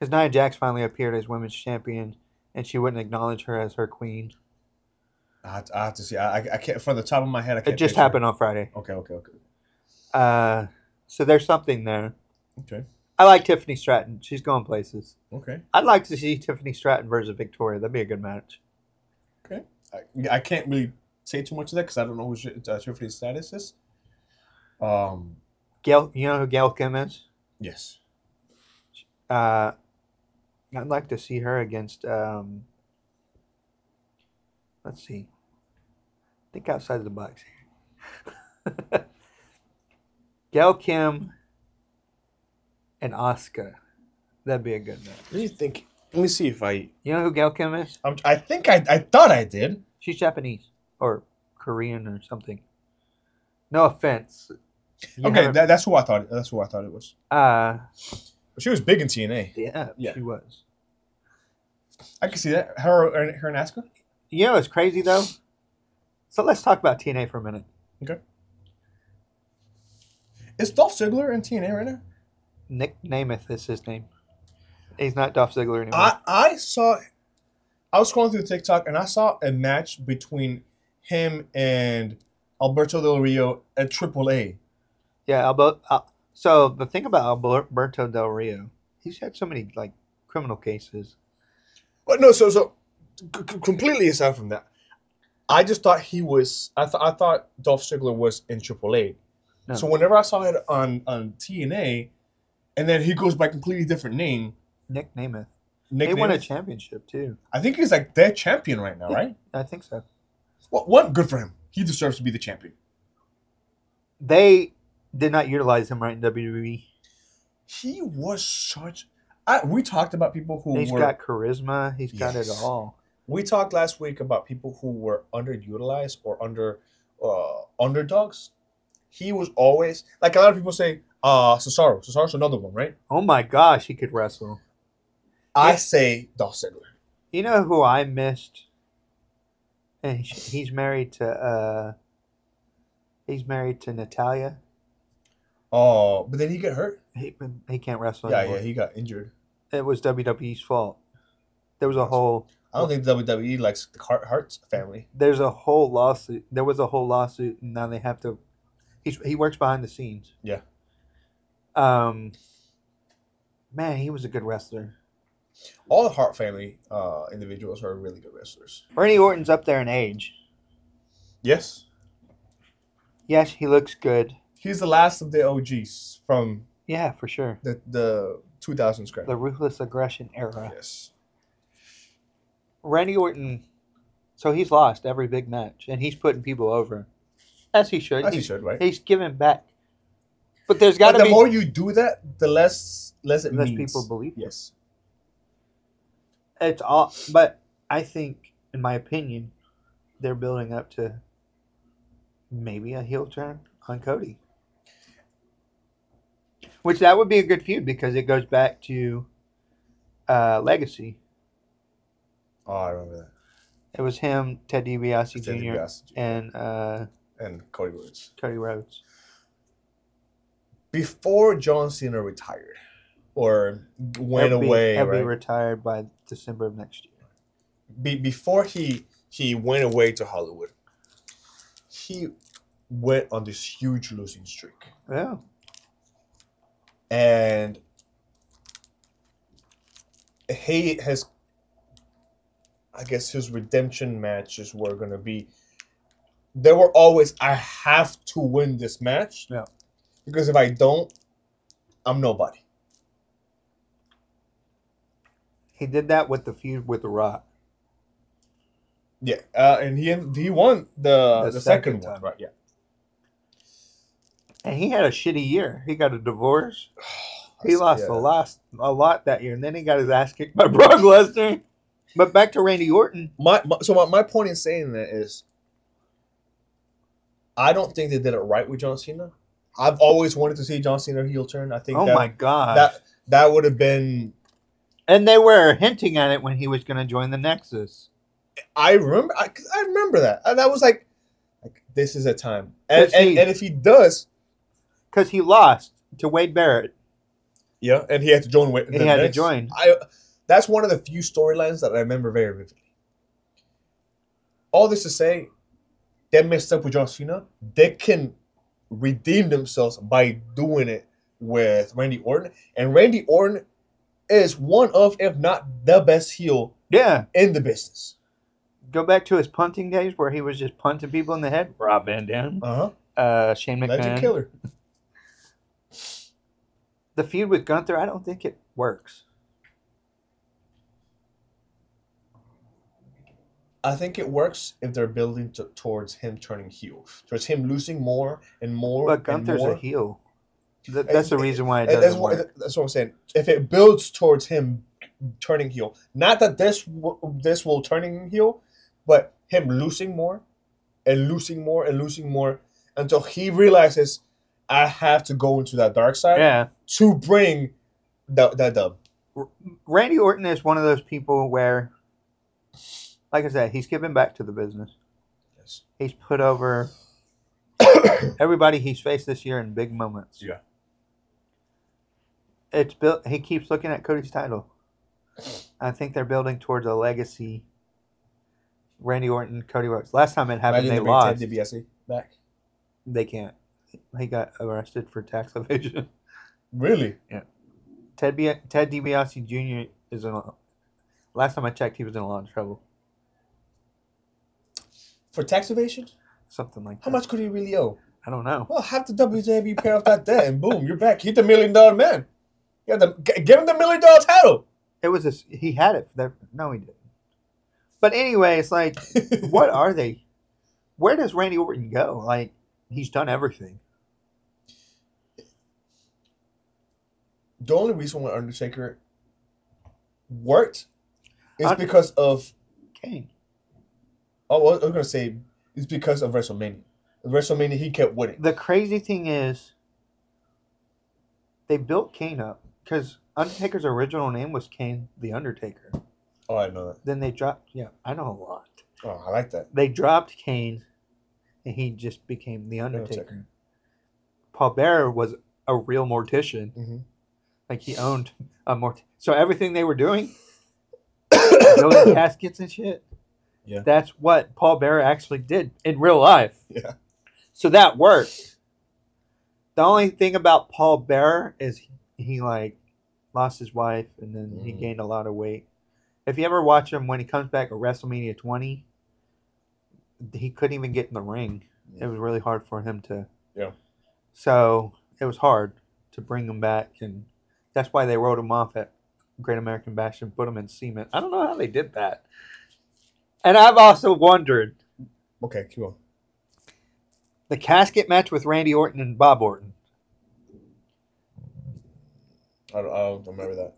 Because Nia Jax finally appeared as women's champion, and she wouldn't acknowledge her as her queen. I have to see. I can't. From the top of my head, I can't. It just happened on Friday. Okay. So there's something there. Okay. I like Tiffany Stratton. She's going places. Okay. I'd like to see Tiffany Stratton versus Victoria. That'd be a good match. Okay. I can't really say too much of that because I don't know who Tiffany's status is. Gail, you know who Gail Kim is? Yes. I'd like to see her against. Let's see. Think outside the box here. Gail Kim and Asuka. That'd be a good match. What do you think? Let me see if I... You know who Gail Kim is? I thought I did. She's Japanese or Korean or something. No offense. Okay, that's who I thought. That's who I thought it was. She was big in TNA. Yeah, she was. I can see that. Her and Asuka? You know, it's crazy though. So let's talk about TNA for a minute. Okay. Is Dolph Ziggler in TNA right now? Nick Namath is his name. He's not Dolph Ziggler anymore. I was scrolling through TikTok and I saw a match between him and Alberto Del Rio at Triple H. Yeah, so the thing about Alberto Del Rio, he's had so many like criminal cases. But no, so completely aside from that, I just thought I thought Dolph Ziggler was in Triple H. No. So whenever I saw it on TNA, and then he goes by a completely different name. Nick Namath. They won a championship, too. I think he's like their champion right now, right? I think so. Well, one, good for him. He deserves to be the champion. They did not utilize him right in WWE. He was such... we talked about people who He's got charisma. He's got it all. We talked last week about people who were underutilized or underdogs. He was always, like a lot of people say, Cesaro. Cesaro's another one, right? Oh my gosh, he could wrestle. I say Dolph Ziggler. You know who I missed? And he's married to Natalia. Oh, but then he got hurt. He can't wrestle anymore. Yeah, he got injured. It was WWE's fault. There was a whole... I don't think WWE likes the Hart's family. There's a whole lawsuit. There was a whole lawsuit, and now they have to... He works behind the scenes. Yeah. Man, he was a good wrestler. All the Hart family individuals are really good wrestlers. Randy Orton's up there in age. Yes. Yes, he looks good. He's the last of the OGs from... Yeah, for sure. The 2000s crowd. The Ruthless Aggression era. Yes. Randy Orton, so he's lost every big match, and he's putting people over. As he should. As he should, right? He's giving back. But there's got to be... the more you do that, the less it means. Less people believe it. Yes. It's all... But I think, in my opinion, they're building up to maybe a heel turn on Cody. Which that would be a good feud because it goes back to Legacy. Oh, I remember that. It was him, Ted DiBiase Jr. And Cody Rhodes. Cody Rhodes. Before John Cena retired or went away, right? He'll be retired by December of next year. Before he went away to Hollywood, he went on this huge losing streak. Yeah. And he has... I guess his redemption matches were going to be... There were always, I have to win this match. Yeah. Because if I don't, I'm nobody. He did that with the feud with The Rock. Yeah, and he won the second one. Right, yeah. And he had a shitty year. He got a divorce. He lost a lot that year. And then he got his ass kicked by Brock Lesnar. But back to Randy Orton. My point in saying that is, I don't think they did it right with John Cena. I've always wanted to see John Cena heel turn. I think. Oh my god, that would have been. And they were hinting at it when he was going to join the Nexus. I remember. I remember that, and I was like this is a time. And if he does, because he lost to Wade Barrett. Yeah, and he had to join. That's one of the few storylines that I remember very vividly. All this to say, they messed up with John Cena. They can redeem themselves by doing it with Randy Orton. And Randy Orton is one of, if not the best heel in the business. Go back to his punting days where he was just punting people in the head. Rob Van Dam. Shane McMahon. Legend killer. The feud with Gunther, I don't think it works. I think it works if they're building towards him turning heel. Towards him losing more and more. But Gunther's a heel. That's the reason why it doesn't work. That's what I'm saying. If it builds towards him turning heel. Not that this will turn him heel, but him losing more and losing more and losing more until he realizes I have to go into that dark side to bring that dub. Randy Orton is one of those people where... Like I said, he's giving back to the business. Yes. He's put over everybody he's faced this year in big moments. Yeah. It's built. He keeps looking at Cody's title. I think they're building towards a legacy. Randy Orton, Cody Rhodes. Last time it happened, they lost. Ted DiBiase back. They can't. He got arrested for tax evasion. Really? Yeah. Ted DiBiase Jr. is in. Last time I checked, he was in a lot of trouble. For tax evasion? Something like that. How much could he really owe? I don't know. Well, have the WWE pay off that debt and boom, you're back. He's the $1 million man. Give him the $1 million title. It was he had it. No, he didn't. But anyway, it's like, what are they? Where does Randy Orton go? Like, he's done everything. The only reason why Undertaker worked is because of Kane. Oh, I was going to say, it's because of WrestleMania. At WrestleMania, he kept winning. The crazy thing is, they built Kane up because Undertaker's original name was Kane the Undertaker. Oh, I know that. Then they dropped. Yeah, I know a lot. Oh, I like that. They dropped Kane, and he just became the Undertaker. Paul Bearer was a real mortician. Mm-hmm. Like, he owned a mortician. So everything they were doing, building caskets and shit, yeah, that's what Paul Bearer actually did in real life. Yeah. So that worked. The only thing about Paul Bearer is he like lost his wife, and then he gained a lot of weight. If you ever watch him when he comes back at WrestleMania 20, he couldn't even get in the ring. Yeah. It was really hard for him to... Yeah. So it was hard to bring him back, and that's why they wrote him off at Great American Bash and put him in Cement. I don't know how they did that. And I've also wondered... Okay, cool. The casket match with Randy Orton and Bob Orton. I don't remember that.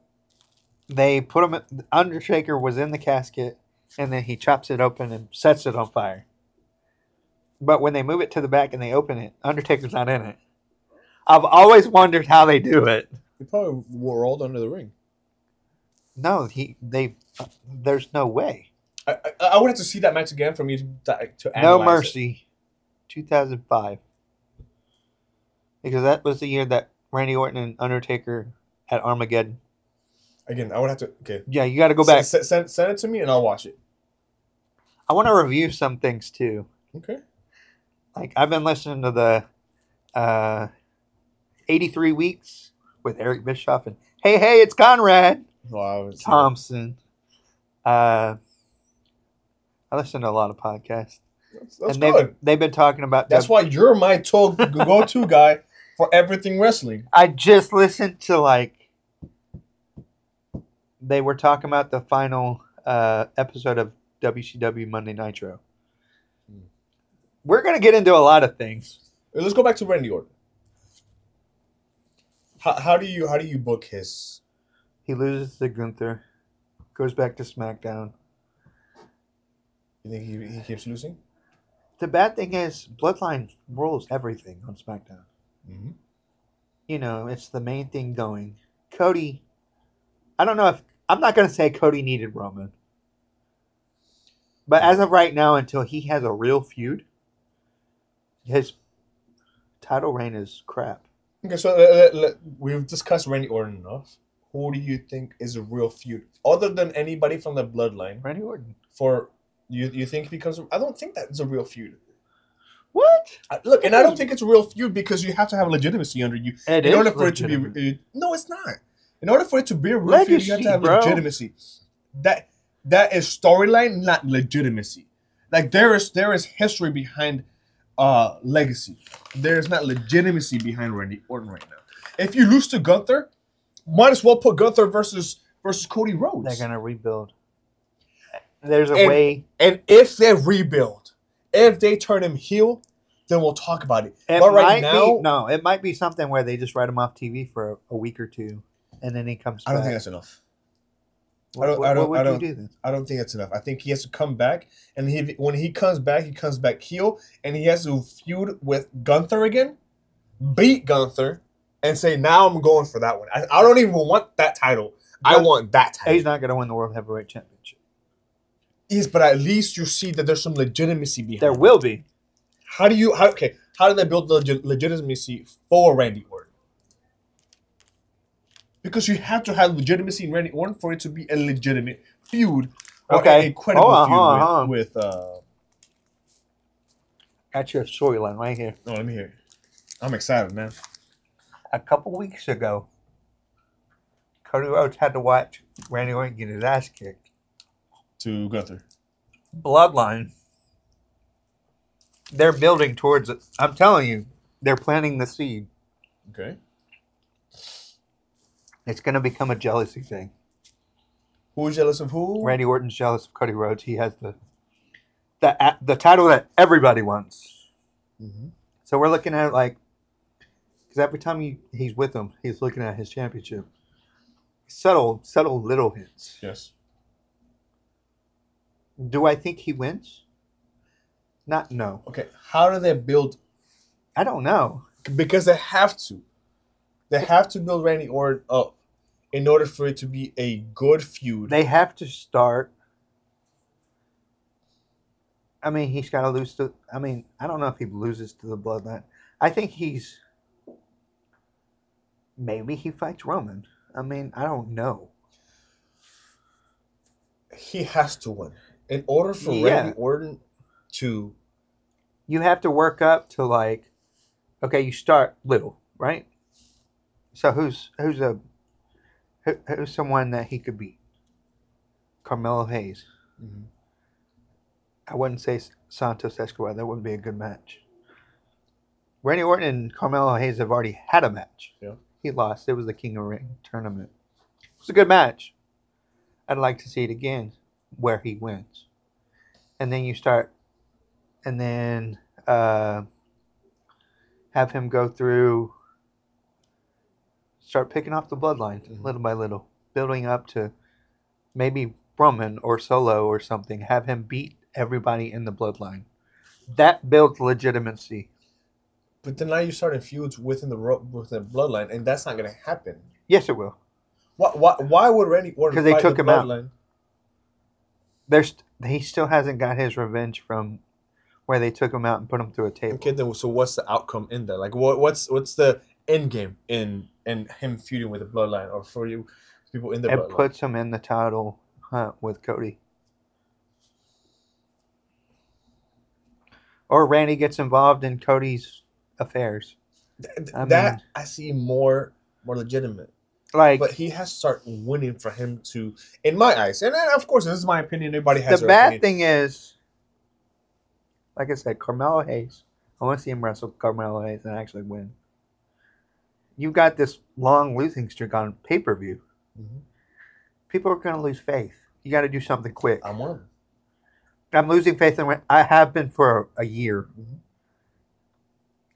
They put him... Undertaker was in the casket, and then he chops it open and sets it on fire. But when they move it to the back and they open it, Undertaker's not in it. I've always wondered how they do it. He probably rolled under the ring. No, there's no way. I would have to see that match again for me to analyze. No Mercy, it. 2005, because that was the year that Randy Orton and Undertaker had Armageddon. Again, I would have to. Okay. Yeah, you got to go back. Send it to me and I'll watch it. I want to review some things too. Okay. Like, I've been listening to the 83 Weeks with Eric Bischoff and Hey, it's Conrad. Wow, Thompson. I listen to a lot of podcasts. That's and good. They've been talking about... That's why you're my go-to guy for everything wrestling. I just listened to, like... They were talking about the final episode of WCW Monday Nitro. We're going to get into a lot of things. Let's go back to Randy Orton. How do you book his... He loses to Gunther, goes back to SmackDown. You think he keeps losing? The bad thing is, Bloodline rules everything on SmackDown. Mm-hmm. You know, it's the main thing going. Cody, I don't know if... I'm not going to say Cody needed Roman. But as of right now, until he has a real feud, his title reign is crap. Okay, so we've discussed Randy Orton enough. Who do you think is a real feud, other than anybody from the Bloodline? Randy Orton. For you think becomes? I don't think that's a real feud. What? Look, and I don't think it's a real feud because you have to have legitimacy under you. It in order for it to be. No, it's not. In order for it to be a real feud, you have to have legitimacy. That is storyline, not legitimacy. Like, there is history behind legacy. There is not legitimacy behind Randy Orton right now. If you lose to Gunther, might as well put Gunther versus Cody Rhodes. They're gonna rebuild. There's a way. And if they rebuild, if they turn him heel, then we'll talk about it. But right now, no, it might be something where they just write him off TV for a week or two, and then he comes back. I don't think that's enough. I don't think that's enough. I think he has to come back, and when he comes back heel, and he has to feud with Gunther again, beat Gunther. And say, now I'm going for that one. I don't even want that title. I want that title. He's not going to win the World Heavyweight Championship. Yes, but at least you see that there's some legitimacy behind it. There will be. How do they build the legitimacy for Randy Orton? Because you have to have legitimacy in Randy Orton for it to be a legitimate feud. Okay. A credible feud with... That's your storyline right here. No, let me hear it. I'm excited, man. A couple weeks ago, Cody Rhodes had to watch Randy Orton get his ass kicked. To Gunther. Bloodline. They're building towards it. I'm telling you, they're planting the seed. Okay. It's going to become a jealousy thing. Who's jealous of who? Randy Orton's jealous of Cody Rhodes. He has the title that everybody wants. Mm-hmm. So we're looking at it like, because every time he's with him, he's looking at his championship. Subtle little hints. Yes. Do I think he wins? Not no. Okay. How do they build? I don't know. Because they have to. They have to build Randy Orton up in order for it to be a good feud. They have to start. I mean, he's got to lose to... I mean, I don't know if he loses to the Bloodline. I think he's... Maybe he fights Roman. I mean, I don't know. He has to win. In order for Randy Orton to... You have to work up to, like... Okay, you start little, right? So who's someone that he could beat? Carmelo Hayes. Mm-hmm. I wouldn't say Santos Escobar. That wouldn't be a good match. Randy Orton and Carmelo Hayes have already had a match. Yeah. He lost. It was the King of Ring tournament. It was a good match. I'd like to see it again where he wins. And then you start, and then have him go through, start picking off the Bloodline mm-hmm. little by little, building up to maybe Roman or Solo or something. Have him beat everybody in the Bloodline. That builds legitimacy. But then now you start in feuds within the Bloodline, and that's not going to happen. Yes, it will. Why would Randy Orton fight the Bloodline? Because they took him out. He still hasn't got his revenge from where they took him out and put him through a table. Okay, then so what's the outcome in there? Like, what's the end game in him feuding with the Bloodline, or for you people in the Bloodline? It puts him in the title hunt with Cody. Or Randy gets involved in Cody's affairs. I see more legitimate. Like, but he has to start winning for him to, in my eyes. And of course, this is my opinion. Everybody has their opinion. The bad thing is, like I said, Carmelo Hayes. I want to see him wrestle Carmelo Hayes and actually win. You've got this long losing streak on pay-per-view. Mm-hmm. People are going to lose faith. You got to do something quick. I'm one of them. I'm losing faith in Randy. I have been for a year. Mm-hmm.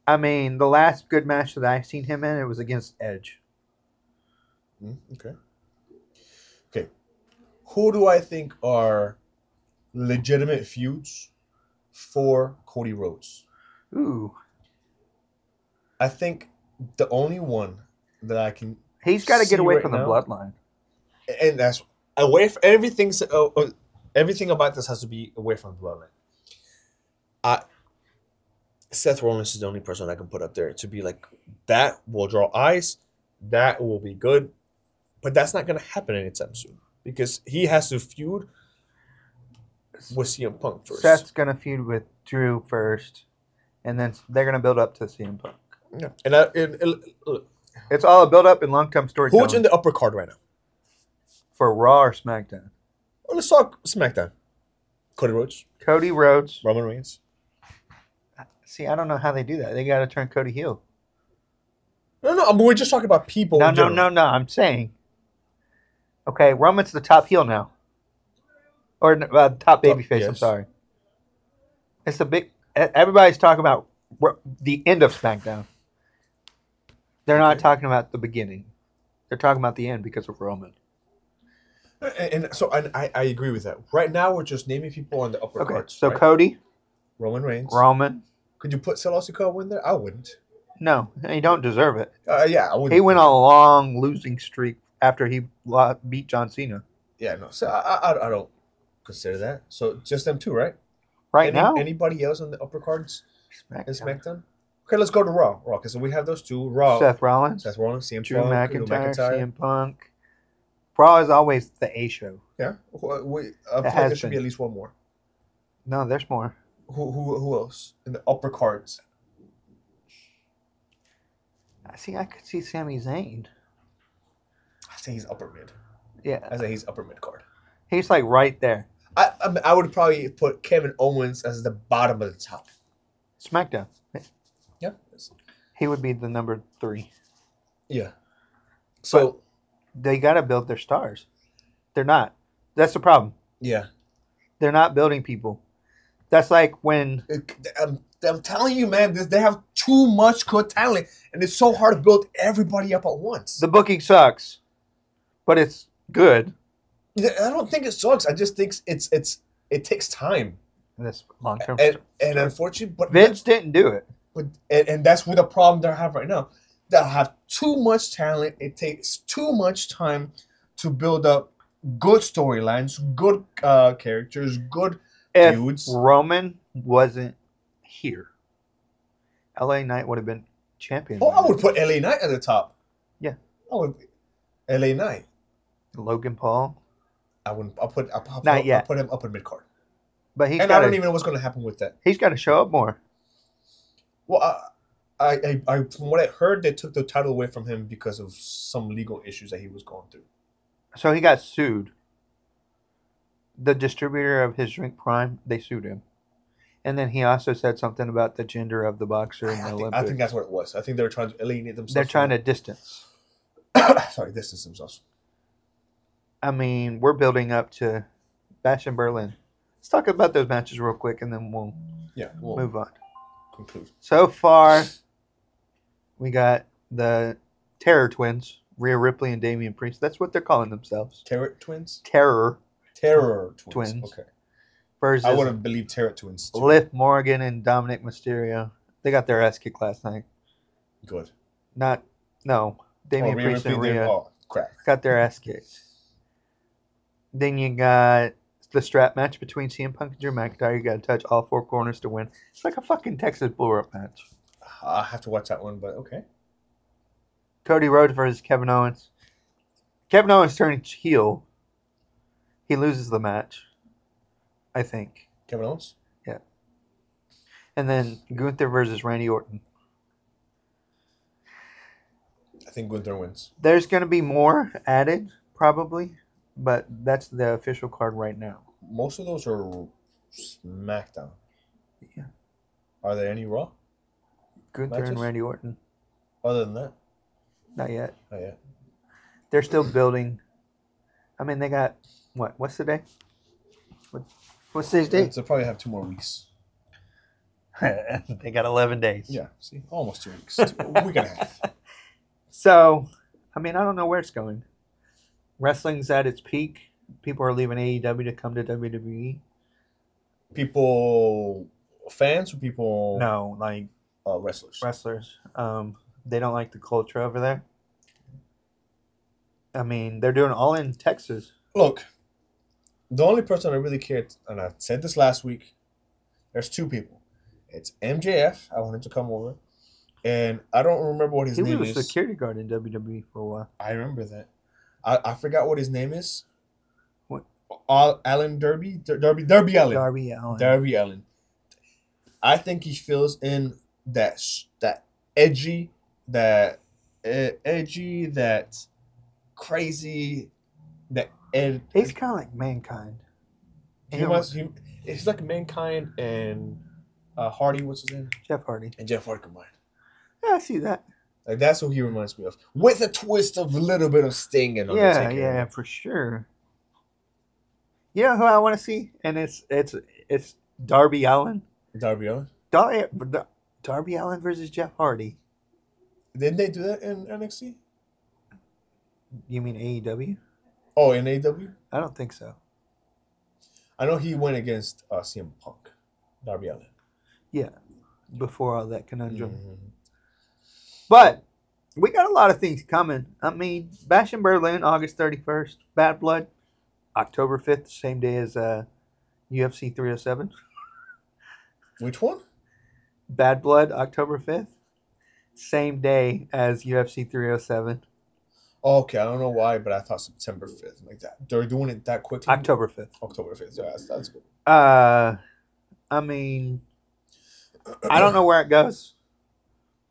I mean, the last good match that I've seen him in, it was against Edge. Mm-hmm. Okay. Who do I think are legitimate feuds for Cody Rhodes? Ooh. I think the only one that I can. He's got to get away from the Bloodline. And that's away from everything. Everything about this has to be away from the Bloodline. Seth Rollins is the only person I can put up there to be like, that will draw eyes, that will be good, but that's not going to happen anytime soon because he has to feud with CM Punk first. Seth's going to feud with Drew first, and then they're going to build up to CM Punk. Yeah, and it's all a build up and long term story. Who's in the upper card right now? For Raw or SmackDown? Well, let's talk SmackDown. Cody Rhodes. Roman Reigns. See, I don't know how they do that. They got to turn Cody heel. No. I mean, we're just talking about people. No. I'm saying. Okay, Roman's the top heel now. Or top babyface, yes. I'm sorry. It's a big... Everybody's talking about the end of SmackDown. They're not talking about the beginning. They're talking about the end because of Roman. And so I agree with that. Right now, we're just naming people on the upper cards. So right? Cody. Roman Reigns. Could you put Solo Sikoa in there? I wouldn't. No, he don't deserve it. I wouldn't. He went on a long losing streak after he beat John Cena. Yeah, no. So I don't consider that. So just them two, right? Right now? Anybody else on the upper cards in SmackDown? Okay, let's go to Raw. Okay, so we have those two. Raw. Seth Rollins, CM Punk. Drew McIntyre. CM Punk. Raw is always the A show. Yeah, I feel like there should be at least one more. No, there's more. Who else in the upper cards? I could see Sami Zayn. I say he's upper mid. Yeah, I say he's upper mid card. He's like right there. I would probably put Kevin Owens as the bottom of the top. SmackDown. Yeah. He would be the number 3. Yeah. So. But they got to build their stars. They're not. That's the problem. Yeah. They're not building people. That's like when... I'm telling you, man, they have too much good talent, and it's so hard to build everybody up at once. The booking sucks, but it's good. I don't think it sucks. I just think it takes time. in this long-term and unfortunately, but Vince didn't do it. But and that's what the problem they have right now. They have too much talent. It takes too much time to build up good storylines, good characters, good feuds. If Roman wasn't here, LA Knight would have been champion. Oh, I would put LA Knight at the top. Yeah, I would. LA Knight, Logan Paul. I wouldn't. I'll put him up in mid card. But I don't even know what's going to happen with that. He's got to show up more. Well, I from what I heard, they took the title away from him because of some legal issues that he was going through. So he got sued. The distributor of his drink, Prime, they sued him. And then he also said something about the gender of the boxer in the Olympics. I think that's what it was. I think they were trying to alienate themselves. They're trying to distance. Sorry, distance themselves. I mean, we're building up to Bash in Berlin. Let's talk about those matches real quick, and then we'll move on. Conclude. So far, we got the Terror Twins, Rhea Ripley and Damian Priest. That's what they're calling themselves. Terror Twins? Terror Twins. Okay. I wouldn't believe Terror Twins. Too. Liv Morgan and Dominic Mysterio. They got their ass kicked last night. Good. Damian Priest and Rhea got their ass kicked. Then you got the strap match between CM Punk and Drew McIntyre. You got to touch all four corners to win. It's like a fucking Texas blow-up match. I have to watch that one, but okay. Cody Rhodes versus Kevin Owens. Kevin Owens turns heel. He loses the match. I think. Kevin Owens? Yeah. And then Gunther versus Randy Orton. I think Gunther wins. There's going to be more added, probably, but that's the official card right now. Most of those are SmackDown. Yeah. Are there any Raw? Gunther and Randy Orton. Other than that? Not yet. Not yet. They're still building. I mean, they got, what? What's the day? What's today's date? They'll probably have 2 more weeks. They got 11 days. Yeah, see, almost 2 weeks. We got half. So, I mean, I don't know where it's going. Wrestling's at its peak. People are leaving AEW to come to WWE. People, fans or people? No, like wrestlers. Wrestlers. They don't like the culture over there. I mean, they're doing all in Texas. Look. The only person I really cared, and I said this last week, there's 2 people. It's MJF. I want him to come over. And I don't remember what his name is. He was a security guard in WWE for a while. I remember that. I forgot what his name is. What? Allen Derby? Derby Allen. Derby Allen. Derby Allen. I think he fills in that edgy, that crazy, that... And he's kind of like Mankind. He's like Mankind and Hardy. What's his name? Jeff Hardy. And Jeff Hardy combined. Yeah, I see that. Like that's who he reminds me of, with a twist of a little bit of Sting and Undertaker. Yeah, for sure. You know who I want to see, and it's Darby Allin. Darby Allin. Darby Allin versus Jeff Hardy. Didn't they do that in NXT? You mean AEW? Oh, in AEW? I don't think so. I know he went against CM Punk, Darby Allin. Yeah, before all that conundrum. Mm-hmm. But we got a lot of things coming. I mean, Bash in Berlin, August 31st. Bad Blood, October 5th, same day as UFC 307. Which one? Bad Blood, October 5th, same day as UFC 307. Okay, I don't know why, but I thought September 5th. Like that. They're doing it that quickly? October 5th. October 5th. Yeah, that's good. I mean, I don't know where it goes.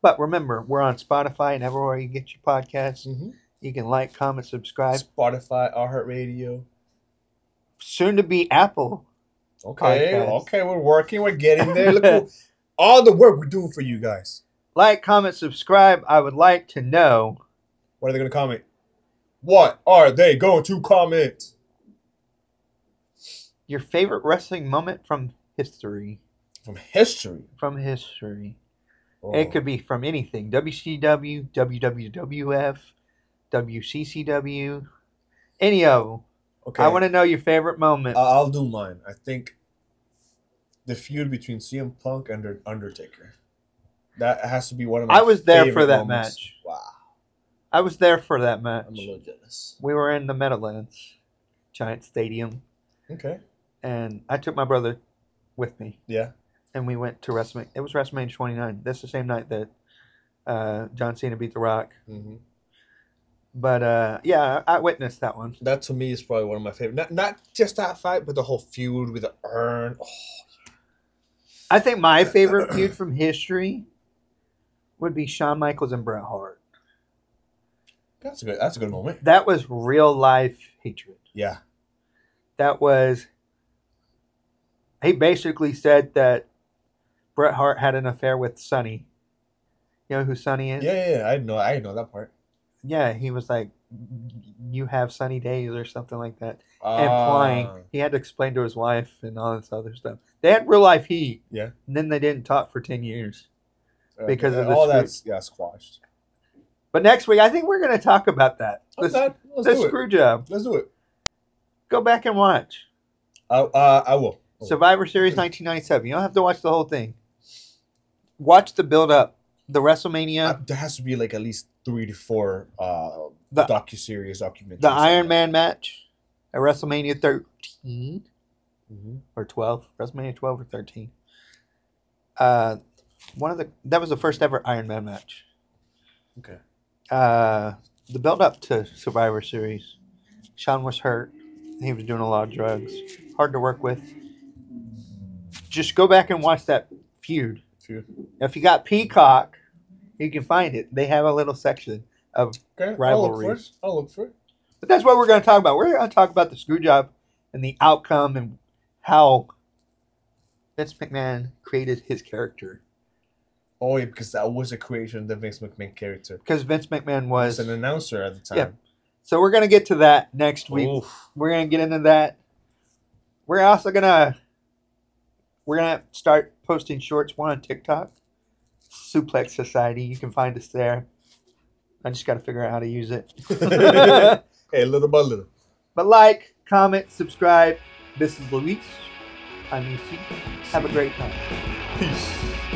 But remember, we're on Spotify and everywhere you get your podcasts. Mm-hmm. You can like, comment, subscribe. Spotify, iHeartRadio. Soon to be Apple. Okay, podcasts. Okay. We're working. We're getting there. Look at all the work we're doing for you guys. Like, comment, subscribe. I would like to know. What are they going to comment? What are they going to comment? Your favorite wrestling moment from history. From history? From history. Oh. It could be from anything. WCW, WWF, WCCW, any of them. Okay. I want to know your favorite moment. I'll do mine. I think the feud between CM Punk and Undertaker. That has to be one of my favorite moments. I was there for that match. Wow. I was there for that match. I'm a little jealous. We were in the Meadowlands, giant stadium. Okay. And I took my brother with me. Yeah. And we went to WrestleMania. It was WrestleMania 29. That's the same night that John Cena beat The Rock. Mm-hmm. But, yeah, I witnessed that one. That, to me, is probably one of my favorite. Not just that fight, but the whole feud with the urn. Oh. I think my favorite feud from history would be Shawn Michaels and Bret Hart. That's a good moment. That was real-life hatred. Yeah. That was... He basically said that Bret Hart had an affair with Sonny. You know who Sonny is? Yeah. I know that part. Yeah, he was like, you have sunny days or something like that. Implying he had to explain to his wife and all this other stuff. They had real life heat. Yeah. And then they didn't talk for 10 years because of this. All that's squashed. But next week, I think we're going to talk about that. Let's do it. Let's do it. Go back and watch. I will. Survivor Series 1997. You don't have to watch the whole thing. Watch the build up. The WrestleMania. There has to be like at least 3 to 4 docuseries documentaries. The Iron Man match at WrestleMania 13 or 12. WrestleMania 12 or 13. That was the first ever Iron Man match. Okay. The build up to Survivor Series. Shawn was hurt. He was doing a lot of drugs. Hard to work with. Just go back and watch that feud. If you got Peacock, you can find it. They have a little section of rivalries. I'll look for it. But that's what we're going to talk about. We're going to talk about the screw job and the outcome and how Vince McMahon created his character. Oh, yeah, because that was a creation of the Vince McMahon character. Because Vince McMahon was an announcer at the time. Yeah. So we're going to get to that next week. Oof. We're going to get into that. We're also going to... We're going to start posting shorts, one on TikTok, Suplex Society. You can find us there. I just got to figure out how to use it. Hey, little by little. But like, comment, subscribe. This is Luis. I'm Lucy. Have a great time. Peace.